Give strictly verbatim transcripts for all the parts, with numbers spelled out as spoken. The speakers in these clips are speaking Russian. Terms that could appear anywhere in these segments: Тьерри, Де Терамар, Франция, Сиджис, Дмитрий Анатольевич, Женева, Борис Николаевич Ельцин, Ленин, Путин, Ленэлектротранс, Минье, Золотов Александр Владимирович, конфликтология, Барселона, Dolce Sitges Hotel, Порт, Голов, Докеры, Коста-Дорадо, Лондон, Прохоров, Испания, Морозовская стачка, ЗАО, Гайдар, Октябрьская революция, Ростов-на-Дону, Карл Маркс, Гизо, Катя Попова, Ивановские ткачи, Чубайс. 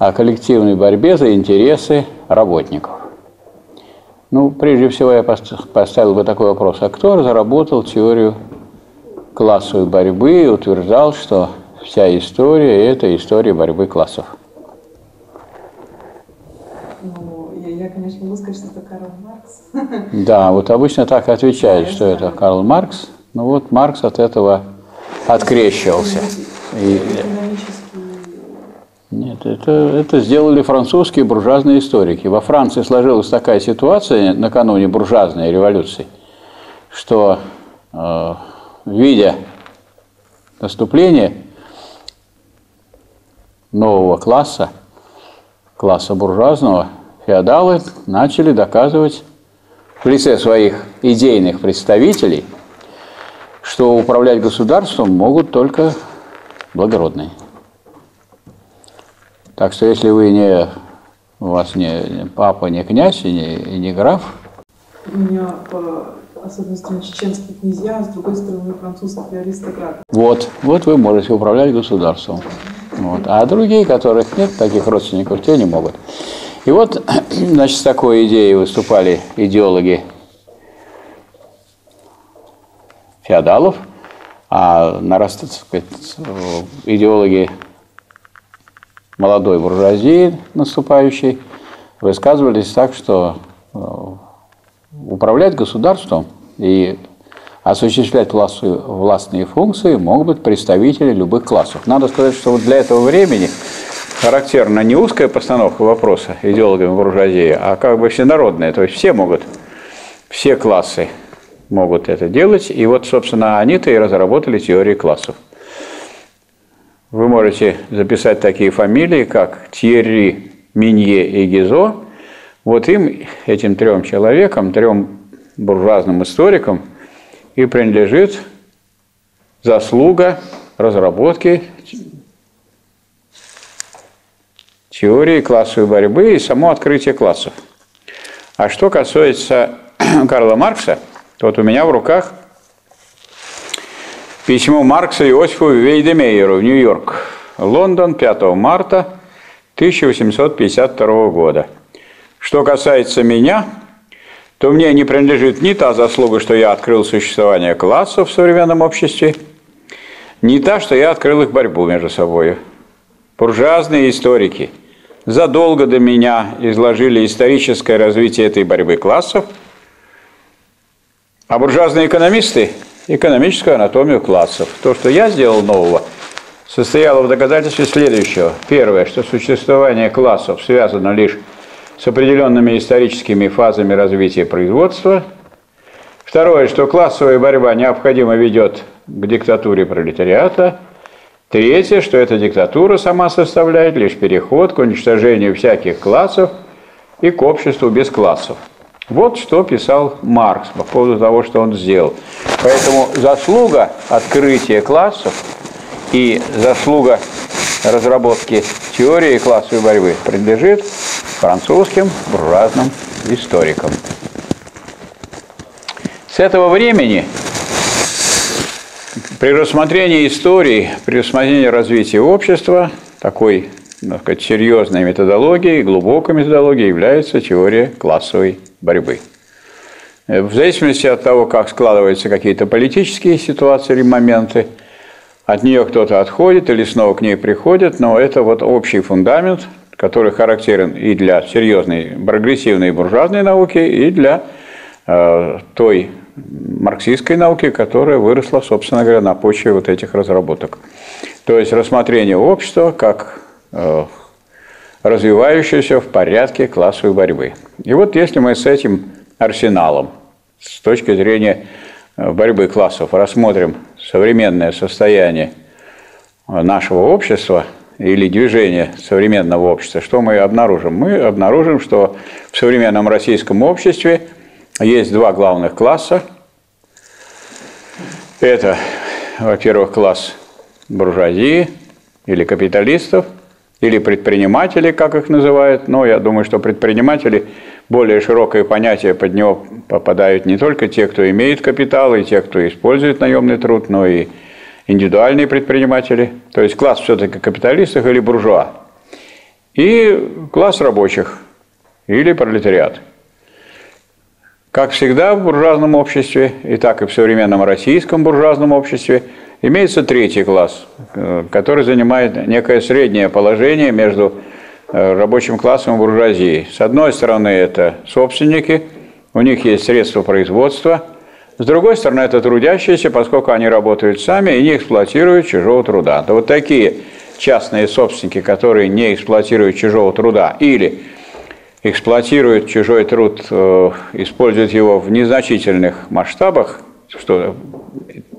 о коллективной борьбе за интересы работников. Ну, прежде всего, я поставил бы такой вопрос. А кто разработал теорию классовой борьбы и утверждал, что вся история – это история борьбы классов? Ну, я, я конечно, могу сказать, что это Карл Маркс. Да, вот обычно так отвечают, что это Карл Маркс. Ну вот Маркс от этого открещивался. И... Нет, это, это сделали французские буржуазные историки. Во Франции сложилась такая ситуация накануне буржуазной революции, что, э, видя наступление нового класса, класса буржуазного, феодалы начали доказывать в лице своих идейных представителей, что управлять государством могут только благородные. Так что если вы не, у вас не папа, не князь и не, и не граф. У меня по особенностям чеченские князья, а с другой стороны французские аристократы. Вот, вот вы можете управлять государством. Вот. А другие, которых нет, таких родственников, те не могут. И вот, значит, с такой идеей выступали идеологи феодалов, а нараст, так сказать, идеологи молодой буржуазии наступающей высказывались так, что управлять государством и осуществлять властные функции могут представители любых классов. Надо сказать, что вот для этого времени характерна не узкая постановка вопроса идеологами буржуазии, а как бы всенародная, то есть все могут, все классы могут это делать, и вот, собственно, они-то и разработали теорию классов. Вы можете записать такие фамилии, как Тьерри, Минье и Гизо. Вот им, этим трем человекам, трем буржуазным историкам, и принадлежит заслуга разработки теории классовой борьбы и само открытие классов. А что касается Карла Маркса, то вот у меня в руках письмо Маркса Иосифу Вейдемейеру в Нью-Йорк. Лондон, пятого марта тысяча восемьсот пятьдесят второго года. Что касается меня, то мне не принадлежит ни та заслуга, что я открыл существование классов в современном обществе, ни та, что я открыл их борьбу между собой. Буржуазные историки задолго до меня изложили историческое развитие этой борьбы классов, а буржуазные экономисты – экономическую анатомию классов. То, что я сделал нового, состояло в доказательстве следующего. Первое, что существование классов связано лишь с определенными историческими фазами развития производства. Второе, что классовая борьба необходимо ведет к диктатуре пролетариата. Третье, что эта диктатура сама составляет лишь переход к уничтожению всяких классов и к обществу без классов. Вот что писал Маркс по поводу того, что он сделал. Поэтому заслуга открытия классов и заслуга разработки теории классовой борьбы принадлежит французским буржуазным историкам. С этого времени при рассмотрении истории, при рассмотрении развития общества, такой, так сказать, серьезной методологией, глубокой методологией является теория классовой борьбы. борьбы. В зависимости от того, как складываются какие-то политические ситуации или моменты, от нее кто-то отходит или снова к ней приходит, но это вот общий фундамент, который характерен и для серьезной прогрессивной буржуазной науки, и для э, той марксистской науки, которая выросла, собственно говоря, на почве вот этих разработок. То есть рассмотрение общества как э, развивающуюся в порядке классовой борьбы. И вот если мы с этим арсеналом, с точки зрения борьбы классов, рассмотрим современное состояние нашего общества или движение современного общества, что мы обнаружим? Мы обнаружим, что в современном российском обществе есть два главных класса. Это, во-первых, класс буржуазии или капиталистов, или предприниматели, как их называют, но я думаю, что предприниматели, более широкое понятие, под него попадают не только те, кто имеет капитал, и те, кто использует наемный труд, но и индивидуальные предприниматели. То есть класс все-таки капиталистов или буржуа. и класс рабочих или пролетариат. Как всегда в буржуазном обществе, и так и в современном российском буржуазном обществе, имеется третий класс, который занимает некое среднее положение между рабочим классом и буржуазией. С одной стороны, это собственники, у них есть средства производства. С другой стороны, это трудящиеся, поскольку они работают сами и не эксплуатируют чужого труда. То вот такие частные собственники, которые не эксплуатируют чужого труда или эксплуатируют чужой труд, используют его в незначительных масштабах, что,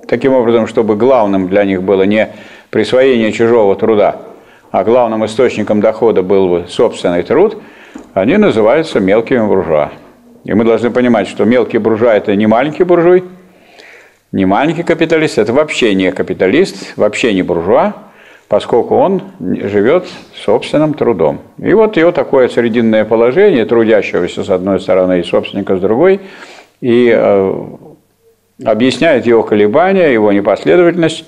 таким образом, чтобы главным для них было не присвоение чужого труда, а главным источником дохода был бы собственный труд, они называются мелкими буржуа. И мы должны понимать, что мелкий буржуа – это не маленький буржуй, не маленький капиталист, это вообще не капиталист, вообще не буржуа, поскольку он живет собственным трудом. И вот его такое срединное положение, трудящегося с одной стороны и собственника с другой, и э, объясняет его колебания, его непоследовательность.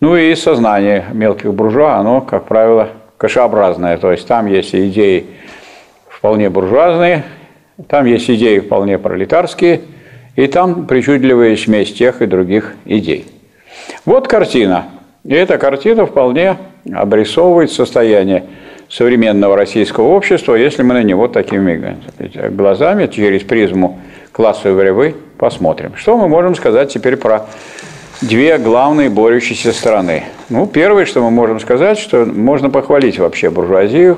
Ну и сознание мелких буржуа, оно, как правило, кашеобразное. То есть там есть идеи вполне буржуазные, там есть идеи вполне пролетарские, и там причудливая смесь тех и других идей. Вот картина. И эта картина вполне обрисовывает состояние современного российского общества, если мы на него такими глазами через призму классовой борьбы посмотрим. Что мы можем сказать теперь про две главные борющиеся стороны? Ну, первое, что мы можем сказать, что можно похвалить вообще буржуазию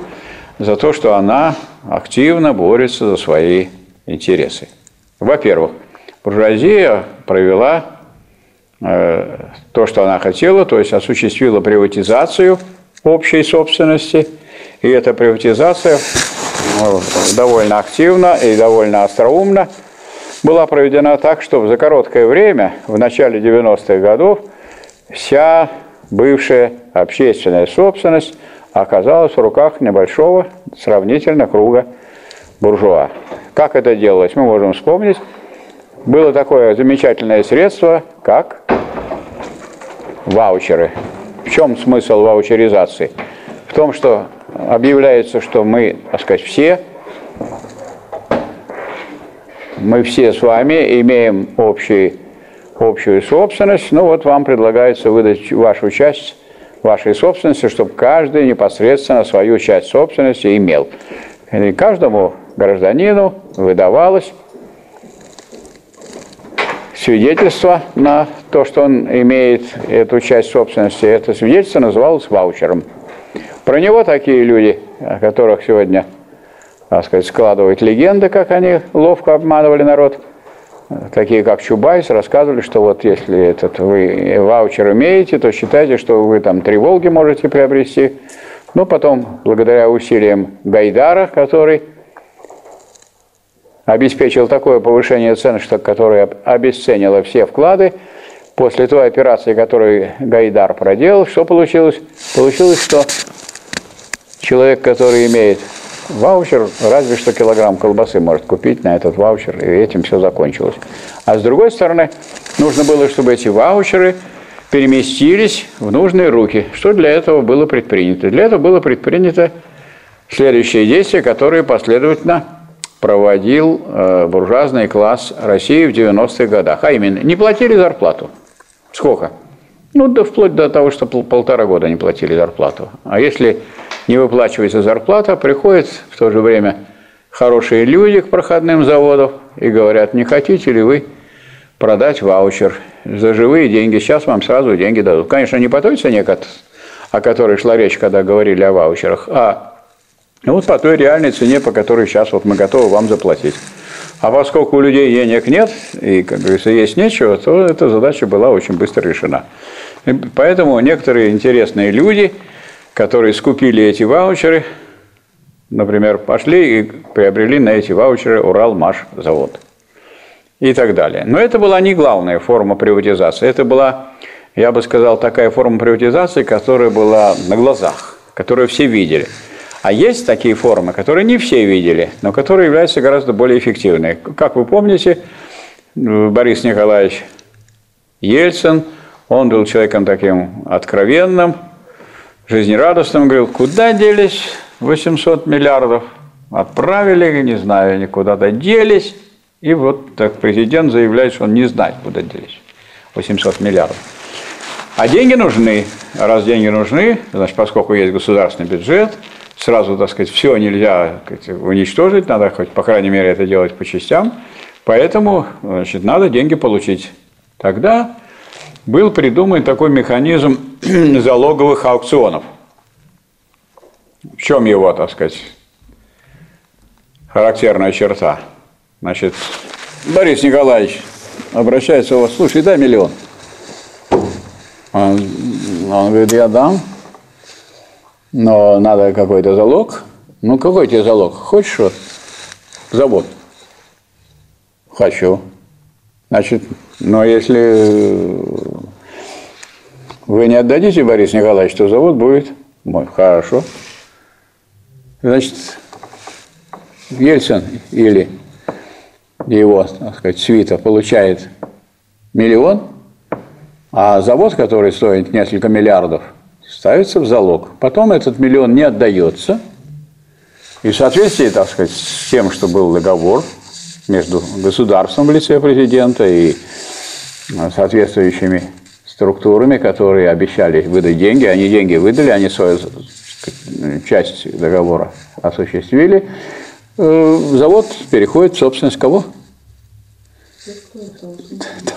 за то, что она активно борется за свои интересы. Во-первых, буржуазия провела э, то, что она хотела, то есть осуществила приватизацию общей собственности, и эта приватизация э, довольно активно и довольно остроумно была проведена так, что за короткое время, в начале девяностых годов, вся бывшая общественная собственность оказалась в руках небольшого сравнительно круга буржуа. Как это делалось, мы можем вспомнить. Было такое замечательное средство, как ваучеры. В чем смысл ваучеризации? В том, что объявляется, что мы, так сказать, все... Мы все с вами имеем общий, общую собственность. Ну вот вам предлагается выдать вашу часть вашей собственности, чтобы каждый непосредственно свою часть собственности имел. И каждому гражданину выдавалось свидетельство на то, что он имеет эту часть собственности. Это свидетельство называлось ваучером. Про него такие люди, о которых сегодня... так сказать, складывают легенды, как они ловко обманывали народ. Такие, как Чубайс, рассказывали, что вот если этот вы ваучер имеете, то считайте, что вы там три «Волги» можете приобрести. Но потом, благодаря усилиям Гайдара, который обеспечил такое повышение цен, что которое обесценило все вклады, после той операции, которую Гайдар проделал, что получилось? Получилось, что человек, который имеет ваучер, разве что килограмм колбасы может купить на этот ваучер, и этим все закончилось. А с другой стороны, нужно было, чтобы эти ваучеры переместились в нужные руки. Что для этого было предпринято? Для этого было предпринято следующие действия, которые последовательно проводил буржуазный класс России в девяностых годах. А именно, не платили зарплату. Сколько? Ну, да вплоть до того, что полтора года не платили зарплату. А если не выплачивается зарплата, приходят в то же время хорошие люди к проходным заводов и говорят, не хотите ли вы продать ваучер за живые деньги, сейчас вам сразу деньги дадут. Конечно, не по той цене, о которой шла речь, когда говорили о ваучерах, а вот по той реальной цене, по которой сейчас вот мы готовы вам заплатить. А поскольку у людей денег нет, и, как говорится, есть нечего, то эта задача была очень быстро решена. И поэтому некоторые интересные люди, которые скупили эти ваучеры, например, пошли и приобрели на эти ваучеры Урал-Маш завод и так далее. Но это была не главная форма приватизации. Это была, я бы сказал, такая форма приватизации, которая была на глазах, которую все видели. А есть такие формы, которые не все видели, но которые являются гораздо более эффективными. Как вы помните, Борис Николаевич Ельцин, он был человеком таким откровенным, жизнерадостным, говорил, куда делись восемьсот миллиардов отправили, не знаю, они куда-то делись. И вот так президент заявляет, что он не знает, куда делись. восемьсот миллиардов. А деньги нужны. Раз деньги нужны, значит, поскольку есть государственный бюджет, сразу, так сказать, все нельзя уничтожить, надо хоть, по крайней мере, это делать по частям. Поэтому, значит, надо деньги получить. Тогда был придуман такой механизм залоговых аукционов. В чем его, так сказать, характерная черта? Значит, Борис Николаевич обращается у вас, слушай, дай миллион. Он, он говорит, я дам, но надо какой-то залог. Ну, какой тебе залог? Хочешь вот завод? Хочу. Значит, но если вы не отдадите, Борис Николаевич, то завод будет мой. Хорошо. Значит, Ельцин или его, так сказать, свита получает миллион, а завод, который стоит несколько миллиардов, ставится в залог. Потом этот миллион не отдается. И в соответствии, так сказать, с тем, что был договор между государством в лице президента и соответствующими структурами, которые обещали выдать деньги, они деньги выдали, они свою часть договора осуществили, завод переходит в собственность кого?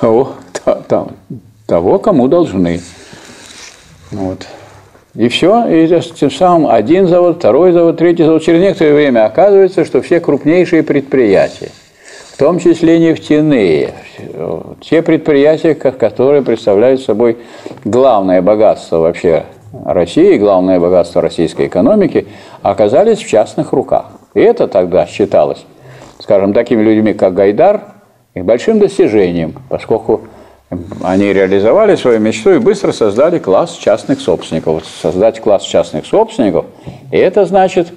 Того, того, того, кому должны. Вот. И все. И тем самым один завод, второй завод, третий завод. Через некоторое время оказывается, что все крупнейшие предприятия, в том числе нефтяные, те предприятия, которые представляют собой главное богатство вообще России, главное богатство российской экономики, оказались в частных руках. И это тогда считалось, скажем, такими людьми, как Гайдар, их большим достижением, поскольку они реализовали свою мечту и быстро создали класс частных собственников. Создать класс частных собственников, и это значит,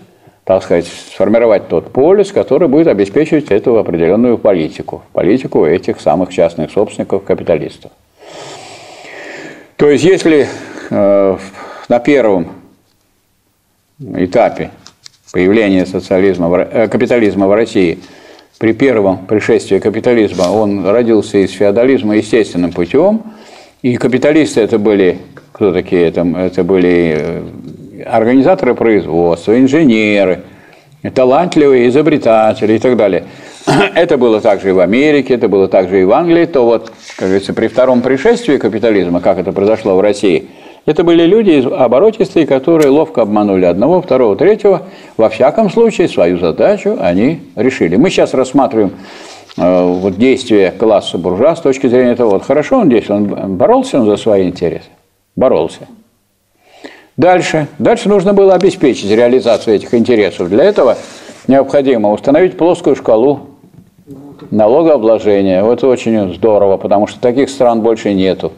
так сказать, сформировать тот полис, который будет обеспечивать эту определенную политику, политику этих самых частных собственников-капиталистов. То есть, если э, на первом этапе появление социализма, капитализма в России, при первом пришествии капитализма он родился из феодализма естественным путем, и капиталисты это были, кто такие, это, это были организаторы производства, инженеры, талантливые изобретатели и так далее. Это было также и в Америке, это было также и в Англии, то вот, как говорится, при втором пришествии капитализма, как это произошло в России, это были люди оборотистые, которые ловко обманули одного, второго, третьего. Во всяком случае, свою задачу они решили. Мы сейчас рассматриваем э, вот, действия класса буржуа с точки зрения того, вот, хорошо он действовал, он боролся он за свои интересы? Боролся. Дальше. Дальше нужно было обеспечить реализацию этих интересов. Для этого необходимо установить плоскую шкалу налогообложения. Вот очень здорово, потому что таких стран больше нету,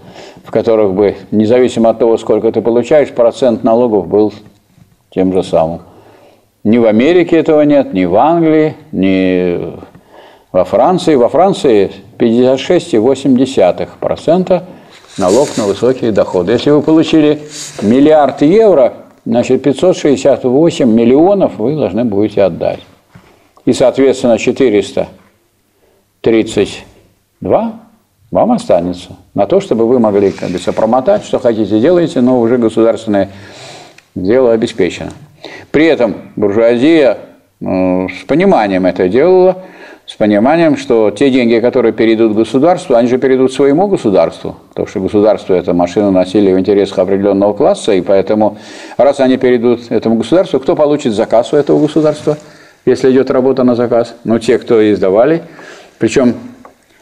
в которых бы, независимо от того, сколько ты получаешь, процент налогов был тем же самым. Ни в Америке этого нет, ни в Англии, ни во Франции. Во Франции пятьдесят шесть целых восемь десятых процента налог на высокие доходы. Если вы получили миллиард евро, значит, пятьсот шестьдесят восемь миллионов вы должны будете отдать. И, соответственно, четыреста тридцать два вам останется на то, чтобы вы могли, как говорится, промотать, что хотите, делаете, но уже государственное дело обеспечено. При этом буржуазия ну, с пониманием это делала, с пониманием, что те деньги, которые перейдут государству, они же перейдут своему государству, потому что государство – это машина насилия в интересах определенного класса, и поэтому, раз они перейдут этому государству, кто получит заказ у этого государства, если идет работа на заказ? Ну, те, кто и сдавали, причем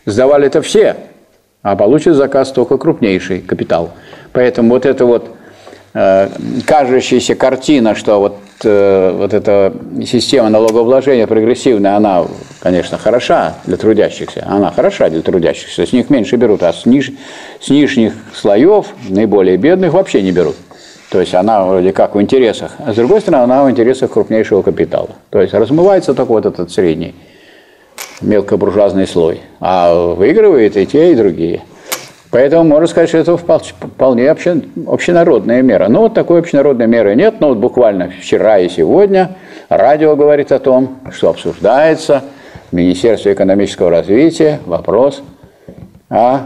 сдавали это все, а получит заказ только крупнейший капитал. Поэтому вот эта вот э, кажущаяся картина, что вот, э, вот эта система налогообложения прогрессивная, она, конечно, хороша для трудящихся. Она хороша для трудящихся. С них меньше берут, а с, ниж, с нижних слоев, наиболее бедных, вообще не берут. То есть она вроде как в интересах. А с другой стороны, она в интересах крупнейшего капитала. То есть размывается только вот этот средний, мелкобуржуазный слой, а выигрывает и те, и другие. Поэтому можно сказать, что это вполне общенародная мера. Ну, вот такой общенародной меры нет, но вот буквально вчера и сегодня радио говорит о том, что обсуждается в Министерстве экономического развития вопрос о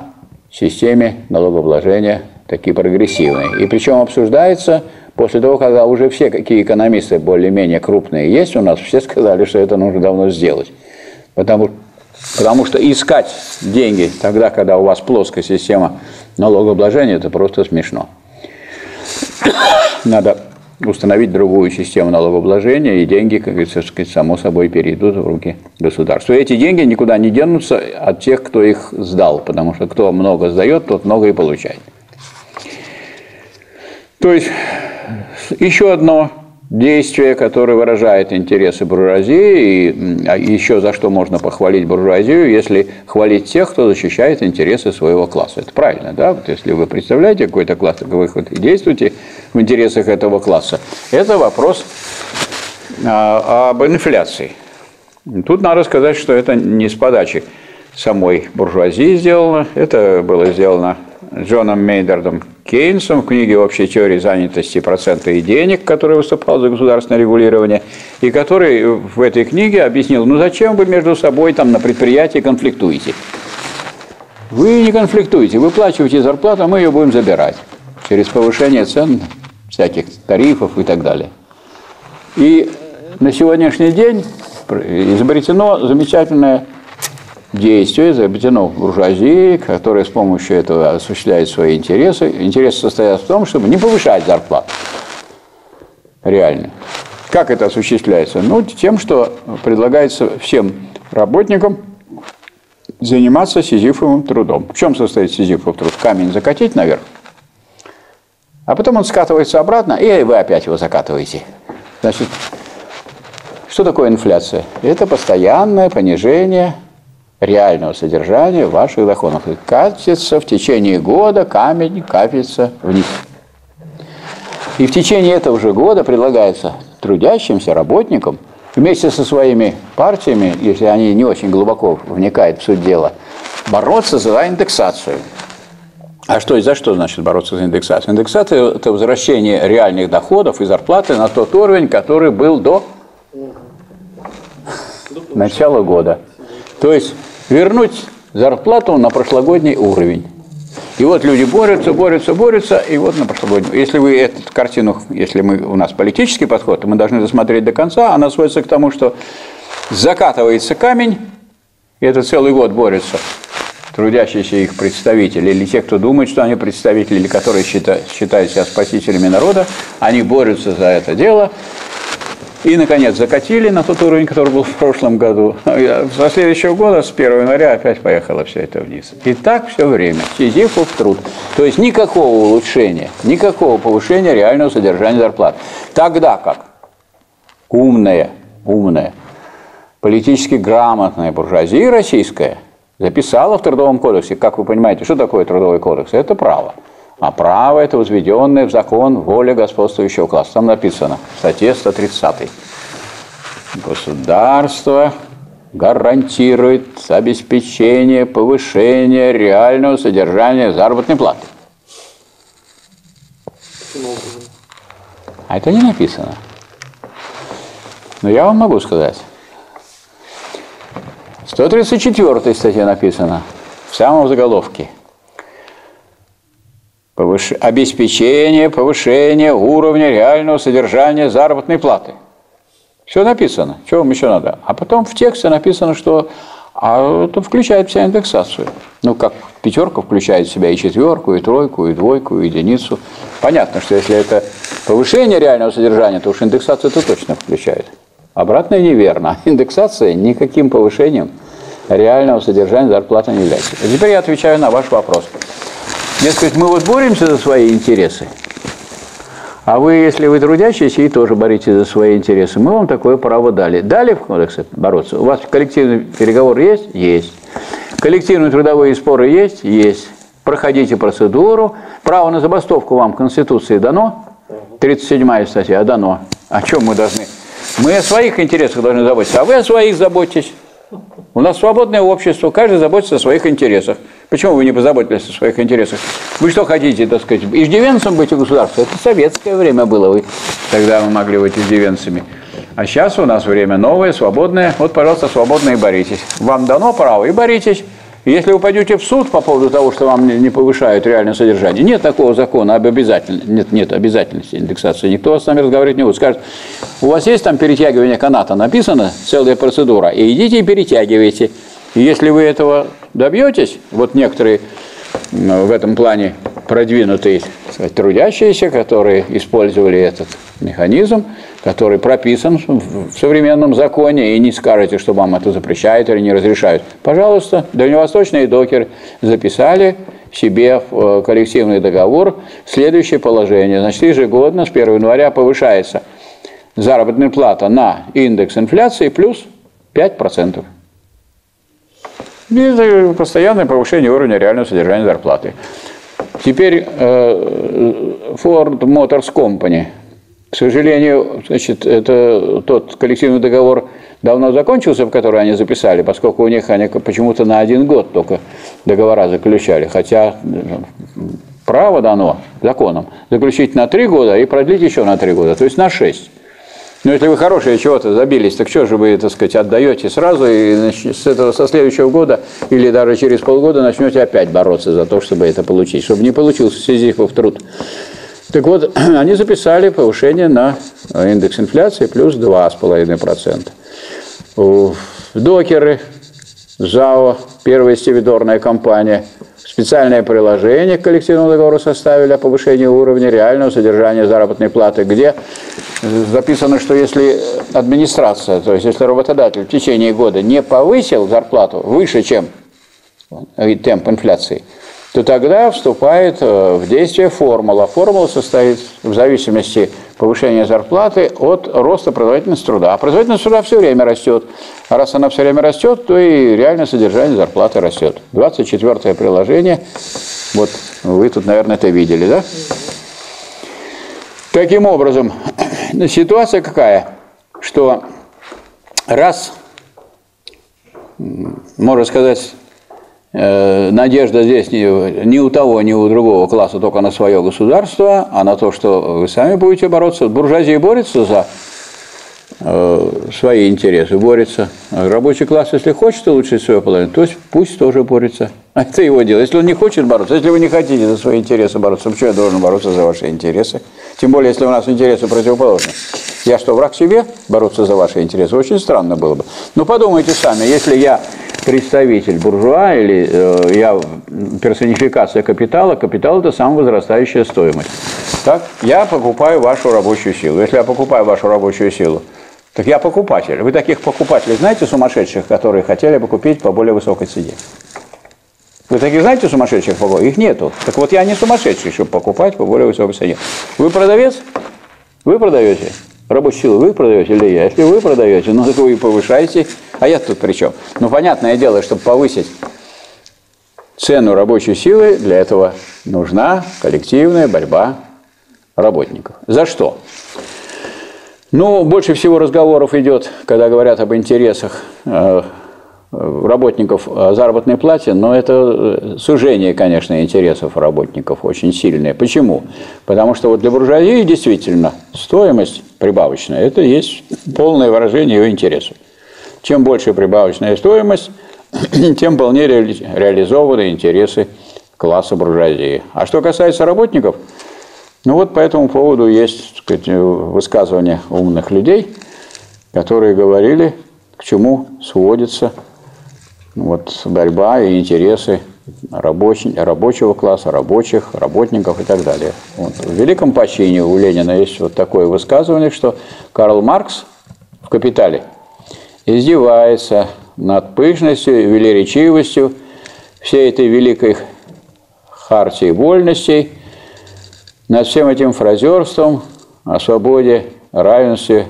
системе налогообложения таки прогрессивной. И причем обсуждается после того, когда уже все, какие экономисты более-менее крупные есть у нас, все сказали, что это нужно давно сделать. Потому что Потому что искать деньги тогда, когда у вас плоская система налогообложения, это просто смешно. Надо установить другую систему налогообложения, и деньги, как говорится, само собой перейдут в руки государства. И эти деньги никуда не денутся от тех, кто их сдал, потому что кто много сдает, тот много и получает. То есть еще одно действие, которое выражает интересы буржуазии, и еще за что можно похвалить буржуазию, если хвалить тех, кто защищает интересы своего класса. Это правильно, да? Вот если вы представляете какой-то класс, вы действуете в интересах этого класса. Это вопрос об инфляции. Тут надо сказать, что это не с подачи самой буржуазии сделано, это было сделано Джоном Мейнардом Кейнсом в книге «Общая теория занятости, процента и денег», который выступал за государственное регулирование, и который в этой книге объяснил, ну зачем вы между собой там на предприятии конфликтуете? Вы не конфликтуете, выплачиваете зарплату, а мы ее будем забирать через повышение цен, всяких тарифов и так далее. И на сегодняшний день изобретено замечательное действие, изобретено в буржуазии, которое с помощью этого осуществляет свои интересы. Интересы состоят в том, чтобы не повышать зарплату. Реально. Как это осуществляется? Ну, тем, что предлагается всем работникам заниматься сизифовым трудом. В чем состоит сизифов труд? Камень закатить наверх, а потом он скатывается обратно, и вы опять его закатываете. Значит, что такое инфляция? Это постоянное понижение реального содержания ваших доходов. И катится в течение года, камень катится вниз. И в течение этого же года предлагается трудящимся работникам вместе со своими партиями, если они не очень глубоко вникают в суть дела, бороться за индексацию. А что и за что значит бороться за индексацию? Индексация – это возвращение реальных доходов и зарплаты на тот уровень, который был до начала года. То есть вернуть зарплату на прошлогодний уровень. И вот люди борются, борются, борются, и вот на прошлогодний. Если вы эту картину, если мы, у нас политический подход, то мы должны досмотреть до конца, она сводится к тому, что закатывается камень, и это целый год борются трудящиеся их представители, или те, кто думает, что они представители, или которые считают, считают себя спасителями народа, они борются за это дело. И, наконец, закатили на тот уровень, который был в прошлом году. Со следующего года, с первого января, опять поехало все это вниз. И так все время. Сизифов труд. То есть никакого улучшения, никакого повышения реального содержания зарплат. Тогда как умная, умная, политически грамотная буржуазия российская записала в Трудовом кодексе, как вы понимаете, что такое Трудовой кодекс? Это право. А право – это возведенное в закон воля господствующего класса. Там написано в статье сто тридцать. Государство гарантирует обеспечение, повышение реального содержания заработной платы. А это не написано. Но я вам могу сказать. В сто тридцать четвёртой статье написано, в самом заголовке. Повыш... Обеспечение, повышение уровня реального содержания заработной платы. Все написано. Чего вам еще надо? А потом в тексте написано, что а это включает в себя индексацию. Ну, как пятерка включает в себя и четверку, и тройку, и двойку, и единицу. Понятно, что если это повышение реального содержания, то уж индексацию это точно включает. Обратное неверно. Индексация никаким повышением реального содержания зарплаты не является. А теперь я отвечаю на ваш вопрос. Дескать, мы вот боремся за свои интересы, а вы, если вы трудящиеся и тоже боритесь за свои интересы, мы вам такое право дали. Дали в кодексе бороться? У вас коллективный переговор есть? Есть. Коллективные трудовые споры есть? Есть. Проходите процедуру. Право на забастовку вам в Конституции дано? тридцать седьмая статья дано. О чем мы должны? Мы о своих интересах должны заботиться, а вы о своих заботитесь. У нас свободное общество, каждый заботится о своих интересах. Почему вы не позаботились о своих интересах? Вы что хотите, так сказать, иждивенцем быть у государства? Это советское время было, вы тогда вы могли быть иждивенцами. А сейчас у нас время новое, свободное. Вот, пожалуйста, свободно и боритесь. Вам дано право и боритесь. Если вы пойдете в суд по поводу того, что вам не повышают реальное содержание, нет такого закона об обязательности, нет, нет обязательности индексации, никто с нами разговаривать не будет. Скажет, у вас есть там перетягивание каната, написано, целая процедура, и идите и перетягивайте. И если вы этого добьетесь, вот некоторые в этом плане продвинутые, так сказать, трудящиеся, которые использовали этот механизм, который прописан в современном законе, и не скажете, что вам это запрещают или не разрешают. Пожалуйста, дальневосточные докеры записали себе в коллективный договор следующее положение. Значит, ежегодно с первого января повышается заработная плата на индекс инфляции плюс пять процентов. И постоянное повышение уровня реального содержания зарплаты. Теперь Ford Motors Company. К сожалению, значит, это тот коллективный договор давно закончился, в который они записали, поскольку у них они почему-то на один год только договора заключали. Хотя право дано законом заключить на три года и продлить еще на три года, то есть на шесть. Но если вы хорошие чего-то добились, так что же вы, так сказать, отдаете сразу и значит, с этого, со следующего года или даже через полгода начнете опять бороться за то, чтобы это получить, чтобы не получился сизифов труд. Так вот, они записали повышение на индекс инфляции плюс два с половиной процента. Докеры, ЗАО, первая стивидорная компания, специальное приложение к коллективному договору составили о повышении уровня реального содержания заработной платы, где записано, что если администрация, то есть если работодатель в течение года не повысил зарплату выше, чем темп инфляции, то тогда вступает в действие формула. Формула состоит в зависимости повышения зарплаты от роста производительности труда. А производительность труда все время растет. А раз она все время растет, то и реальное содержание зарплаты растет. двадцать четвёртое приложение. Вот вы тут, наверное, это видели, да? Таким образом, ситуация какая? Что раз, можно сказать, надежда здесь ни у того, ни у другого класса только на свое государство, а на то, что вы сами будете бороться. Буржуазия борется за свои интересы, борется. Рабочий класс, если хочет улучшить свою половину, то пусть тоже борется. А это его дело. Если он не хочет бороться, если вы не хотите за свои интересы бороться, почему я должен бороться за ваши интересы? Тем более, если у нас интересы противоположны. Я что, враг себе? Бороться за ваши интересы? Очень странно было бы. Но подумайте сами, если я представитель буржуа или э, я персонификация капитала, капитал – это самовозрастающая стоимость. Так, я покупаю вашу рабочую силу. Если я покупаю вашу рабочую силу, так я покупатель. Вы таких покупателей знаете сумасшедших, которые хотели бы купить по более высокой цене? Вы таких знаете сумасшедших? Их нету. Так вот я не сумасшедший, чтобы покупать по более высокой цене. Вы продавец? Вы продаете? Рабочую силу вы продаете или я? Если вы продаете, ну так вы и повышаете. А я тут при чем? Ну понятное дело, чтобы повысить цену рабочей силы, для этого нужна коллективная борьба работников. За что? Ну, больше всего разговоров идет, когда говорят об интересах работников о заработной плате, но это сужение, конечно, интересов работников очень сильное. Почему? Потому что вот для буржуазии действительно стоимость прибавочная – это есть полное выражение ее интересов. Чем больше прибавочная стоимость, тем полнее реализованы интересы класса буржуазии. А что касается работников, ну вот по этому поводу есть, так сказать, высказывания умных людей, которые говорили, к чему сводится вот борьба и интересы рабоч... рабочего класса, рабочих, работников и так далее. Вот. В «Великом почине» у Ленина есть вот такое высказывание, что Карл Маркс в «Капитале» издевается над пышностью и велеречивостью всей этой великой хартии вольностей, над всем этим фразерством о свободе, равенстве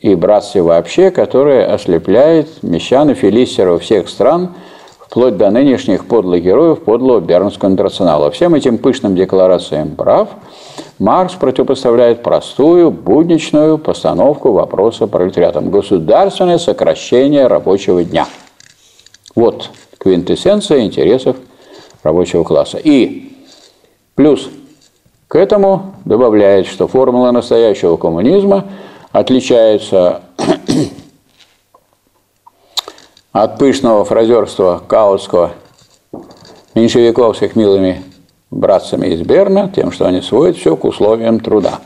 и братстве вообще, которое ослепляет мещан и филистеров всех стран, вплоть до нынешних подлых героев подлого Бернского интернационала. Всем этим пышным декларациям прав Маркс противопоставляет простую, будничную постановку вопроса пролетариатом – государственное сокращение рабочего дня. Вот квинтэссенция интересов рабочего класса. И плюс к этому добавляет, что формула настоящего коммунизма отличается от пышного фразерства каутского меньшевиков с их милыми братцами из Берна тем, что они сводят все к условиям труда.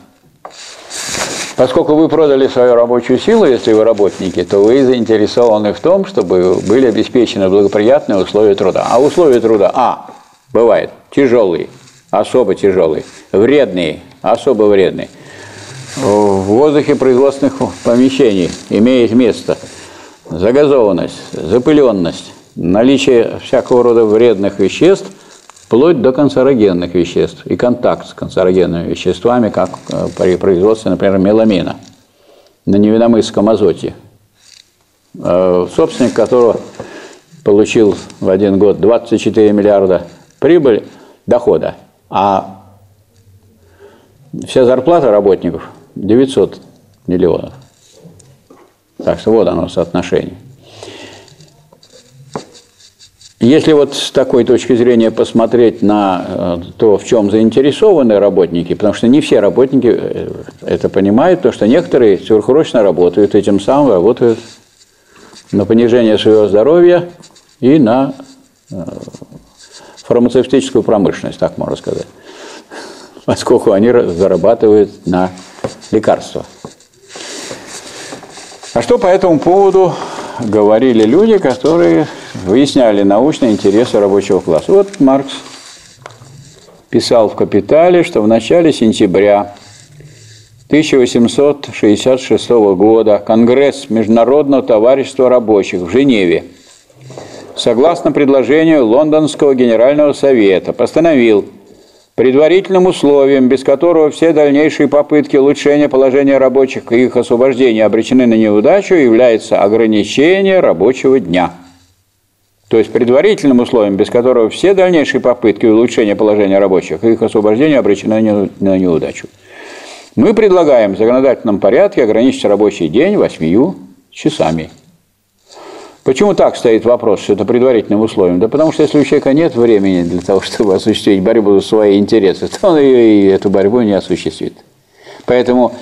Поскольку вы продали свою рабочую силу, если вы работники, то вы заинтересованы в том, чтобы были обеспечены благоприятные условия труда. А условия труда, а, бывают тяжелые, особо тяжелые, вредные, особо вредные. В воздухе производственных помещений имеет место загазованность, запыленность, наличие всякого рода вредных веществ, вплоть до канцерогенных веществ и контакт с канцерогенными веществами, как при производстве, например, меламина на Невиномысском азоте, собственник которого получил в один год двадцать четыре миллиарда прибыль, дохода, а вся зарплата работников девятьсот миллионов. Так что вот оно соотношение. Если вот с такой точки зрения посмотреть на то, в чем заинтересованы работники, потому что не все работники это понимают, потому что некоторые сверхурочно работают и тем самым работают на понижение своего здоровья и на фармацевтическую промышленность, так можно сказать, поскольку они зарабатывают на лекарства. А что по этому поводу говорили люди, которые выясняли научные интересы рабочего класса? Вот Маркс писал в «Капитале», что в начале сентября тысяча восемьсот шестьдесят шестого года Конгресс Международного товарищества рабочих в Женеве, согласно предложению Лондонского Генерального совета, постановил предварительным условием, без которого все дальнейшие попытки улучшения положения рабочих и их освобождения обречены на неудачу, является ограничение рабочего дня. То есть предварительным условием, без которого все дальнейшие попытки улучшения положения рабочих и их освобождения обречены на неудачу. Мы предлагаем в законодательном порядке ограничить рабочий день восьмью часами. Почему так стоит вопрос, что это предварительным условием? Да потому что если у человека нет времени для того, чтобы осуществить борьбу за свои интересы, то он ее и эту борьбу не осуществит. Поэтому,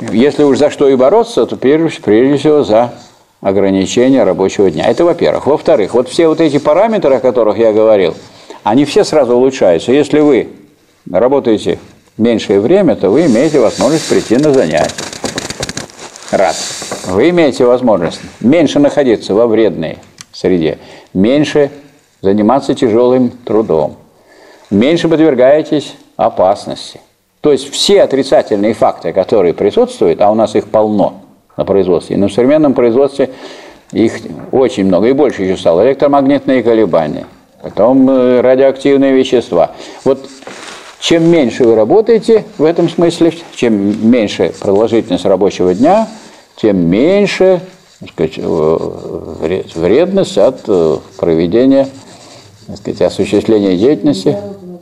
если уж за что и бороться, то прежде, прежде всего за ограничение рабочего дня. Это во-первых. Во-вторых, вот все вот эти параметры, о которых я говорил, они все сразу улучшаются. Если вы работаете меньшее время, то вы имеете возможность прийти на занятия. Раз. Вы имеете возможность меньше находиться во вредной среде, меньше заниматься тяжелым трудом, меньше подвергаетесь опасности. То есть все отрицательные факторы, которые присутствуют, а у нас их полно, на производстве. И на современном производстве их очень много, и больше еще стало. Электромагнитные колебания, потом радиоактивные вещества. Вот чем меньше вы работаете в этом смысле, чем меньше продолжительность рабочего дня, тем меньше, так сказать, вредность от проведения, так сказать, осуществления деятельности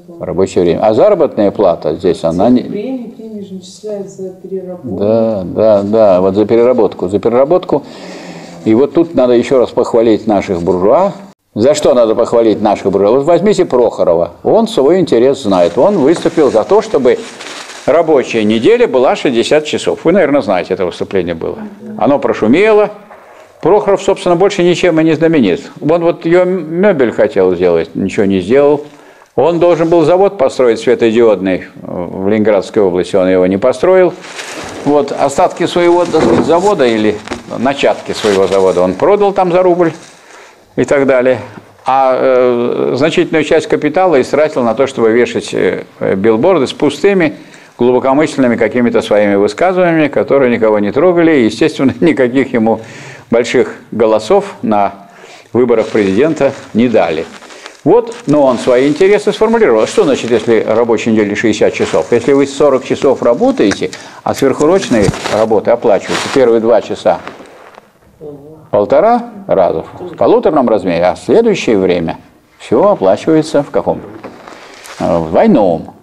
в рабочее время. А заработная плата здесь, она не... За переработку. Да, да, да, вот за переработку, за переработку. И вот тут надо еще раз похвалить наших буржуа. За что надо похвалить наших буржуа? Вот возьмите Прохорова, он свой интерес знает. Он выступил за то, чтобы рабочая неделя была шестьдесят часов. Вы, наверное, знаете, это выступление было. Оно прошумело. Прохоров, собственно, больше ничем и не знаменит. Он вот ее мебель хотел сделать, ничего не сделал. Он должен был завод построить светодиодный в Ленинградской области, он его не построил. Вот остатки своего, так сказать, завода или начатки своего завода он продал там за рубль и так далее. А э, значительную часть капитала истратил на то, чтобы вешать билборды с пустыми, глубокомысленными какими-то своими высказываниями, которые никого не трогали. И, естественно, никаких ему больших голосов на выборах президента не дали. Вот, но он свои интересы сформулировал. Что значит, если рабочей недели шестьдесят часов? Если вы сорок часов работаете, а сверхурочные работы оплачиваются первые два часа полтора раза, в полуторном размере, а следующее время все оплачивается в каком? В двойном.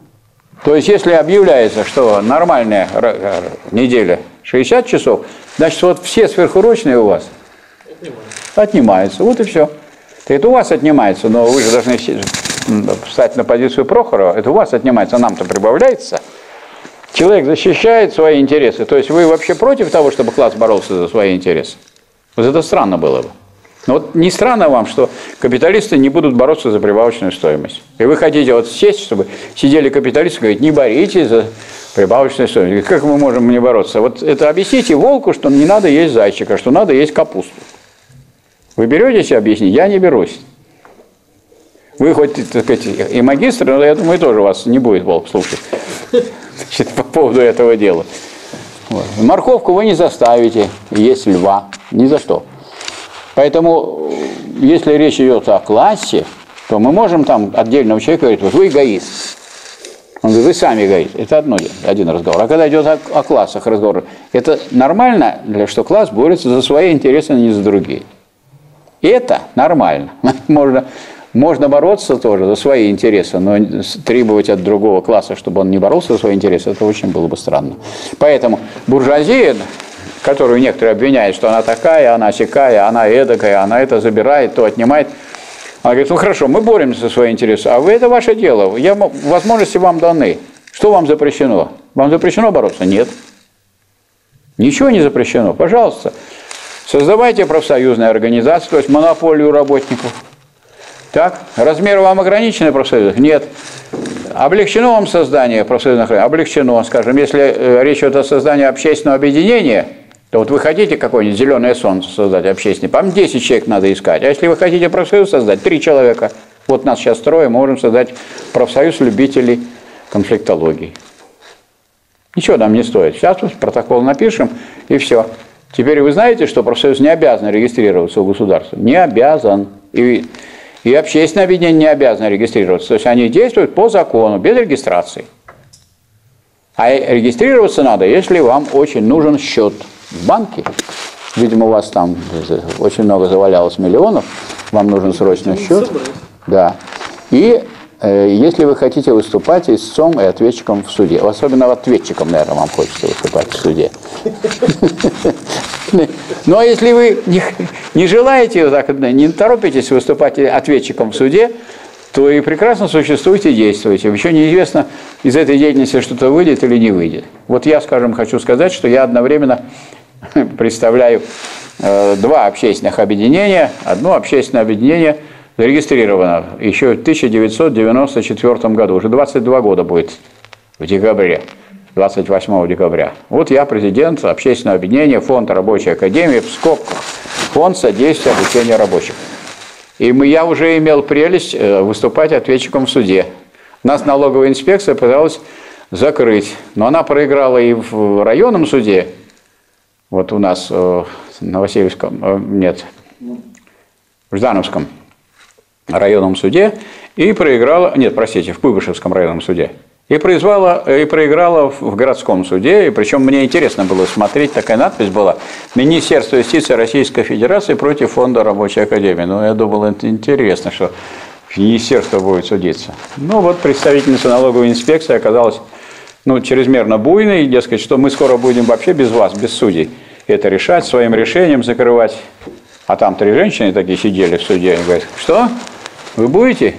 То есть, если объявляется, что нормальная неделя шестьдесят часов, значит, вот все сверхурочные у вас отнимаются. Вот и все. Это у вас отнимается, но вы же должны встать на позицию Прохорова. Это у вас отнимается, нам-то прибавляется. Человек защищает свои интересы. То есть вы вообще против того, чтобы класс боролся за свои интересы? Вот это странно было бы. Но вот не странно вам, что капиталисты не будут бороться за прибавочную стоимость. И вы хотите вот сесть, чтобы сидели капиталисты и говорят, не боритесь за прибавочную стоимость. Как мы можем не бороться? Вот это объясните волку, что не надо есть зайчика, что надо есть капусту. Вы беретесь объяснить? Я не берусь. Вы хоть, так сказать, и магистр, но я думаю, тоже вас не будет волк слушать. Значит, по поводу этого дела. Вот. Морковку вы не заставите есть льва. Ни за что. Поэтому, если речь идет о классе, то мы можем там отдельного человека говорить, вот вы эгоист. Он говорит, вы сами эгоист. Это одно, один разговор. А когда идет о, о классах разговор, это нормально, что класс борется за свои интересы, а не за другие. Это нормально. Можно, можно бороться тоже за свои интересы, но требовать от другого класса, чтобы он не боролся за свои интересы, это очень было бы странно. Поэтому буржуазия, которую некоторые обвиняют, что она такая, она сякая, она эдакая, она это забирает, то отнимает. Она говорит, ну хорошо, мы боремся за свои интересы, а вы это ваше дело, я, возможности вам даны. Что вам запрещено? Вам запрещено бороться? Нет. Ничего не запрещено, пожалуйста. Создавайте профсоюзные организации, то есть монополию работников. Так, размер вам ограничены профсоюзов? Нет. Облегчено вам создание профсоюзных организаций? Облегчено, скажем, если речь идет о создании общественного объединения, то вот вы хотите какое-нибудь зеленое солнце создать общественное, по-моему, десять человек надо искать. А если вы хотите профсоюз создать, три человека. Вот нас сейчас трое, мы можем создать профсоюз любителей конфликтологии. Ничего нам не стоит. Сейчас протокол напишем, и все. Теперь вы знаете, что профсоюз не обязан регистрироваться у государства. Не обязан. И, и общественное объединение не обязано регистрироваться. То есть они действуют по закону, без регистрации. А регистрироваться надо, если вам очень нужен счет в банке. Видимо, у вас там очень много завалялось миллионов. Вам нужен срочно счет. Да. И э, если вы хотите выступать истцом и ответчиком в суде. Особенно ответчиком, наверное, вам хочется выступать в суде. Но если вы не желаете, не торопитесь выступать ответчиком в суде, то и прекрасно существуете и действуете. Еще неизвестно, из этой деятельности что-то выйдет или не выйдет. Вот я, скажем, хочу сказать, что я одновременно представляю два общественных объединения. Одно общественное объединение зарегистрировано еще в тысяча девятьсот девяносто четвёртом году. Уже двадцать два года будет в декабре. двадцать восьмого декабря. Вот я президент общественного объединения Фонд Рабочей Академии в скобках. Фонд содействия обучению рабочих. И мы, я уже имел прелесть выступать ответчиком в суде. Нас налоговая инспекция пыталась закрыть. Но она проиграла и в районном суде. Вот у нас в Новосибирском, нет, в Ждановском районном суде. И проиграла, нет, простите, в Куйбышевском районном суде. И, произвала, и проиграла в городском суде, и причем мне интересно было смотреть, такая надпись была «Министерство юстиции Российской Федерации против Фонда Рабочей Академии». Ну, я думал, это интересно, что министерство будет судиться. Ну, вот представительница налоговой инспекции оказалась, ну, чрезмерно буйной, дескать, что мы скоро будем вообще без вас, без судей, это решать, своим решением закрывать. А там три женщины такие сидели в суде, и говорят, что, вы будете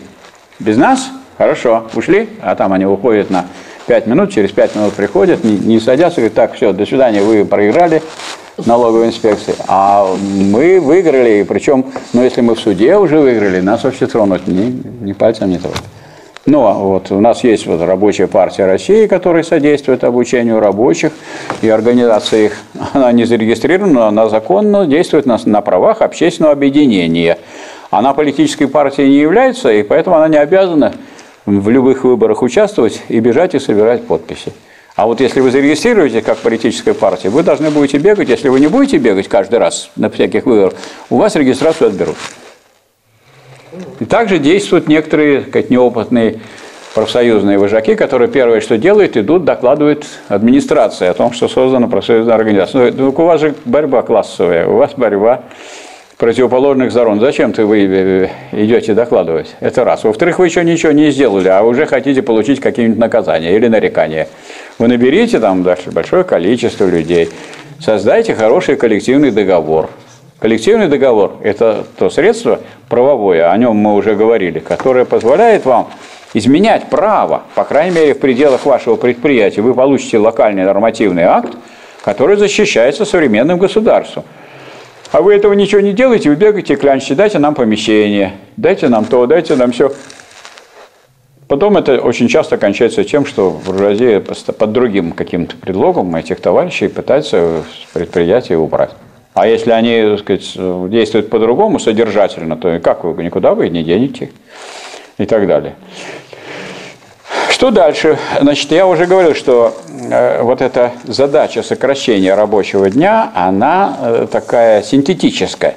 без нас? Хорошо, ушли, а там они уходят на пять минут, через пять минут приходят, не, не садятся, говорят, так, все, до свидания, вы проиграли налоговой инспекции, а мы выиграли, и причем, ну, если мы в суде уже выиграли, нас вообще тронуть ни, ни пальцем не трогают. Ну, вот у нас есть вот Рабочая партия России, которая содействует обучению рабочих, и организация их, она не зарегистрирована, но она законно действует на, на правах общественного объединения. Она политической партией не является, и поэтому она не обязана в любых выборах участвовать и бежать и собирать подписи. А вот если вы зарегистрируете как политическая партия, вы должны будете бегать. Если вы не будете бегать каждый раз на всяких выборах, у вас регистрацию отберут. И также действуют некоторые, как неопытные профсоюзные вожаки, которые первое, что делают, идут, докладывают администрации о том, что создана профсоюзная организация. Ну, у вас же борьба классовая, у вас борьба противоположных сторон. Зачем ты вы идете докладывать? Это раз. Во-вторых, вы еще ничего не сделали, а уже хотите получить какие-нибудь наказания или нарекания. Вы наберите там дальше большое количество людей, создайте хороший коллективный договор. Коллективный договор – это то средство правовое, о нем мы уже говорили, которое позволяет вам изменять право, по крайней мере, в пределах вашего предприятия. Вы получите локальный нормативный акт, который защищается современным государством. А вы этого ничего не делаете, вы бегаете и клянчите: дайте нам помещение, дайте нам то, дайте нам все. Потом это очень часто кончается тем, что буржуазия под другим каким-то предлогом этих товарищей пытается с предприятия убрать. А если они, так сказать, действуют по-другому, содержательно, то как вы никуда вы не денете и так далее. Что дальше? Значит, я уже говорил, что вот эта задача сокращения рабочего дня, она такая синтетическая.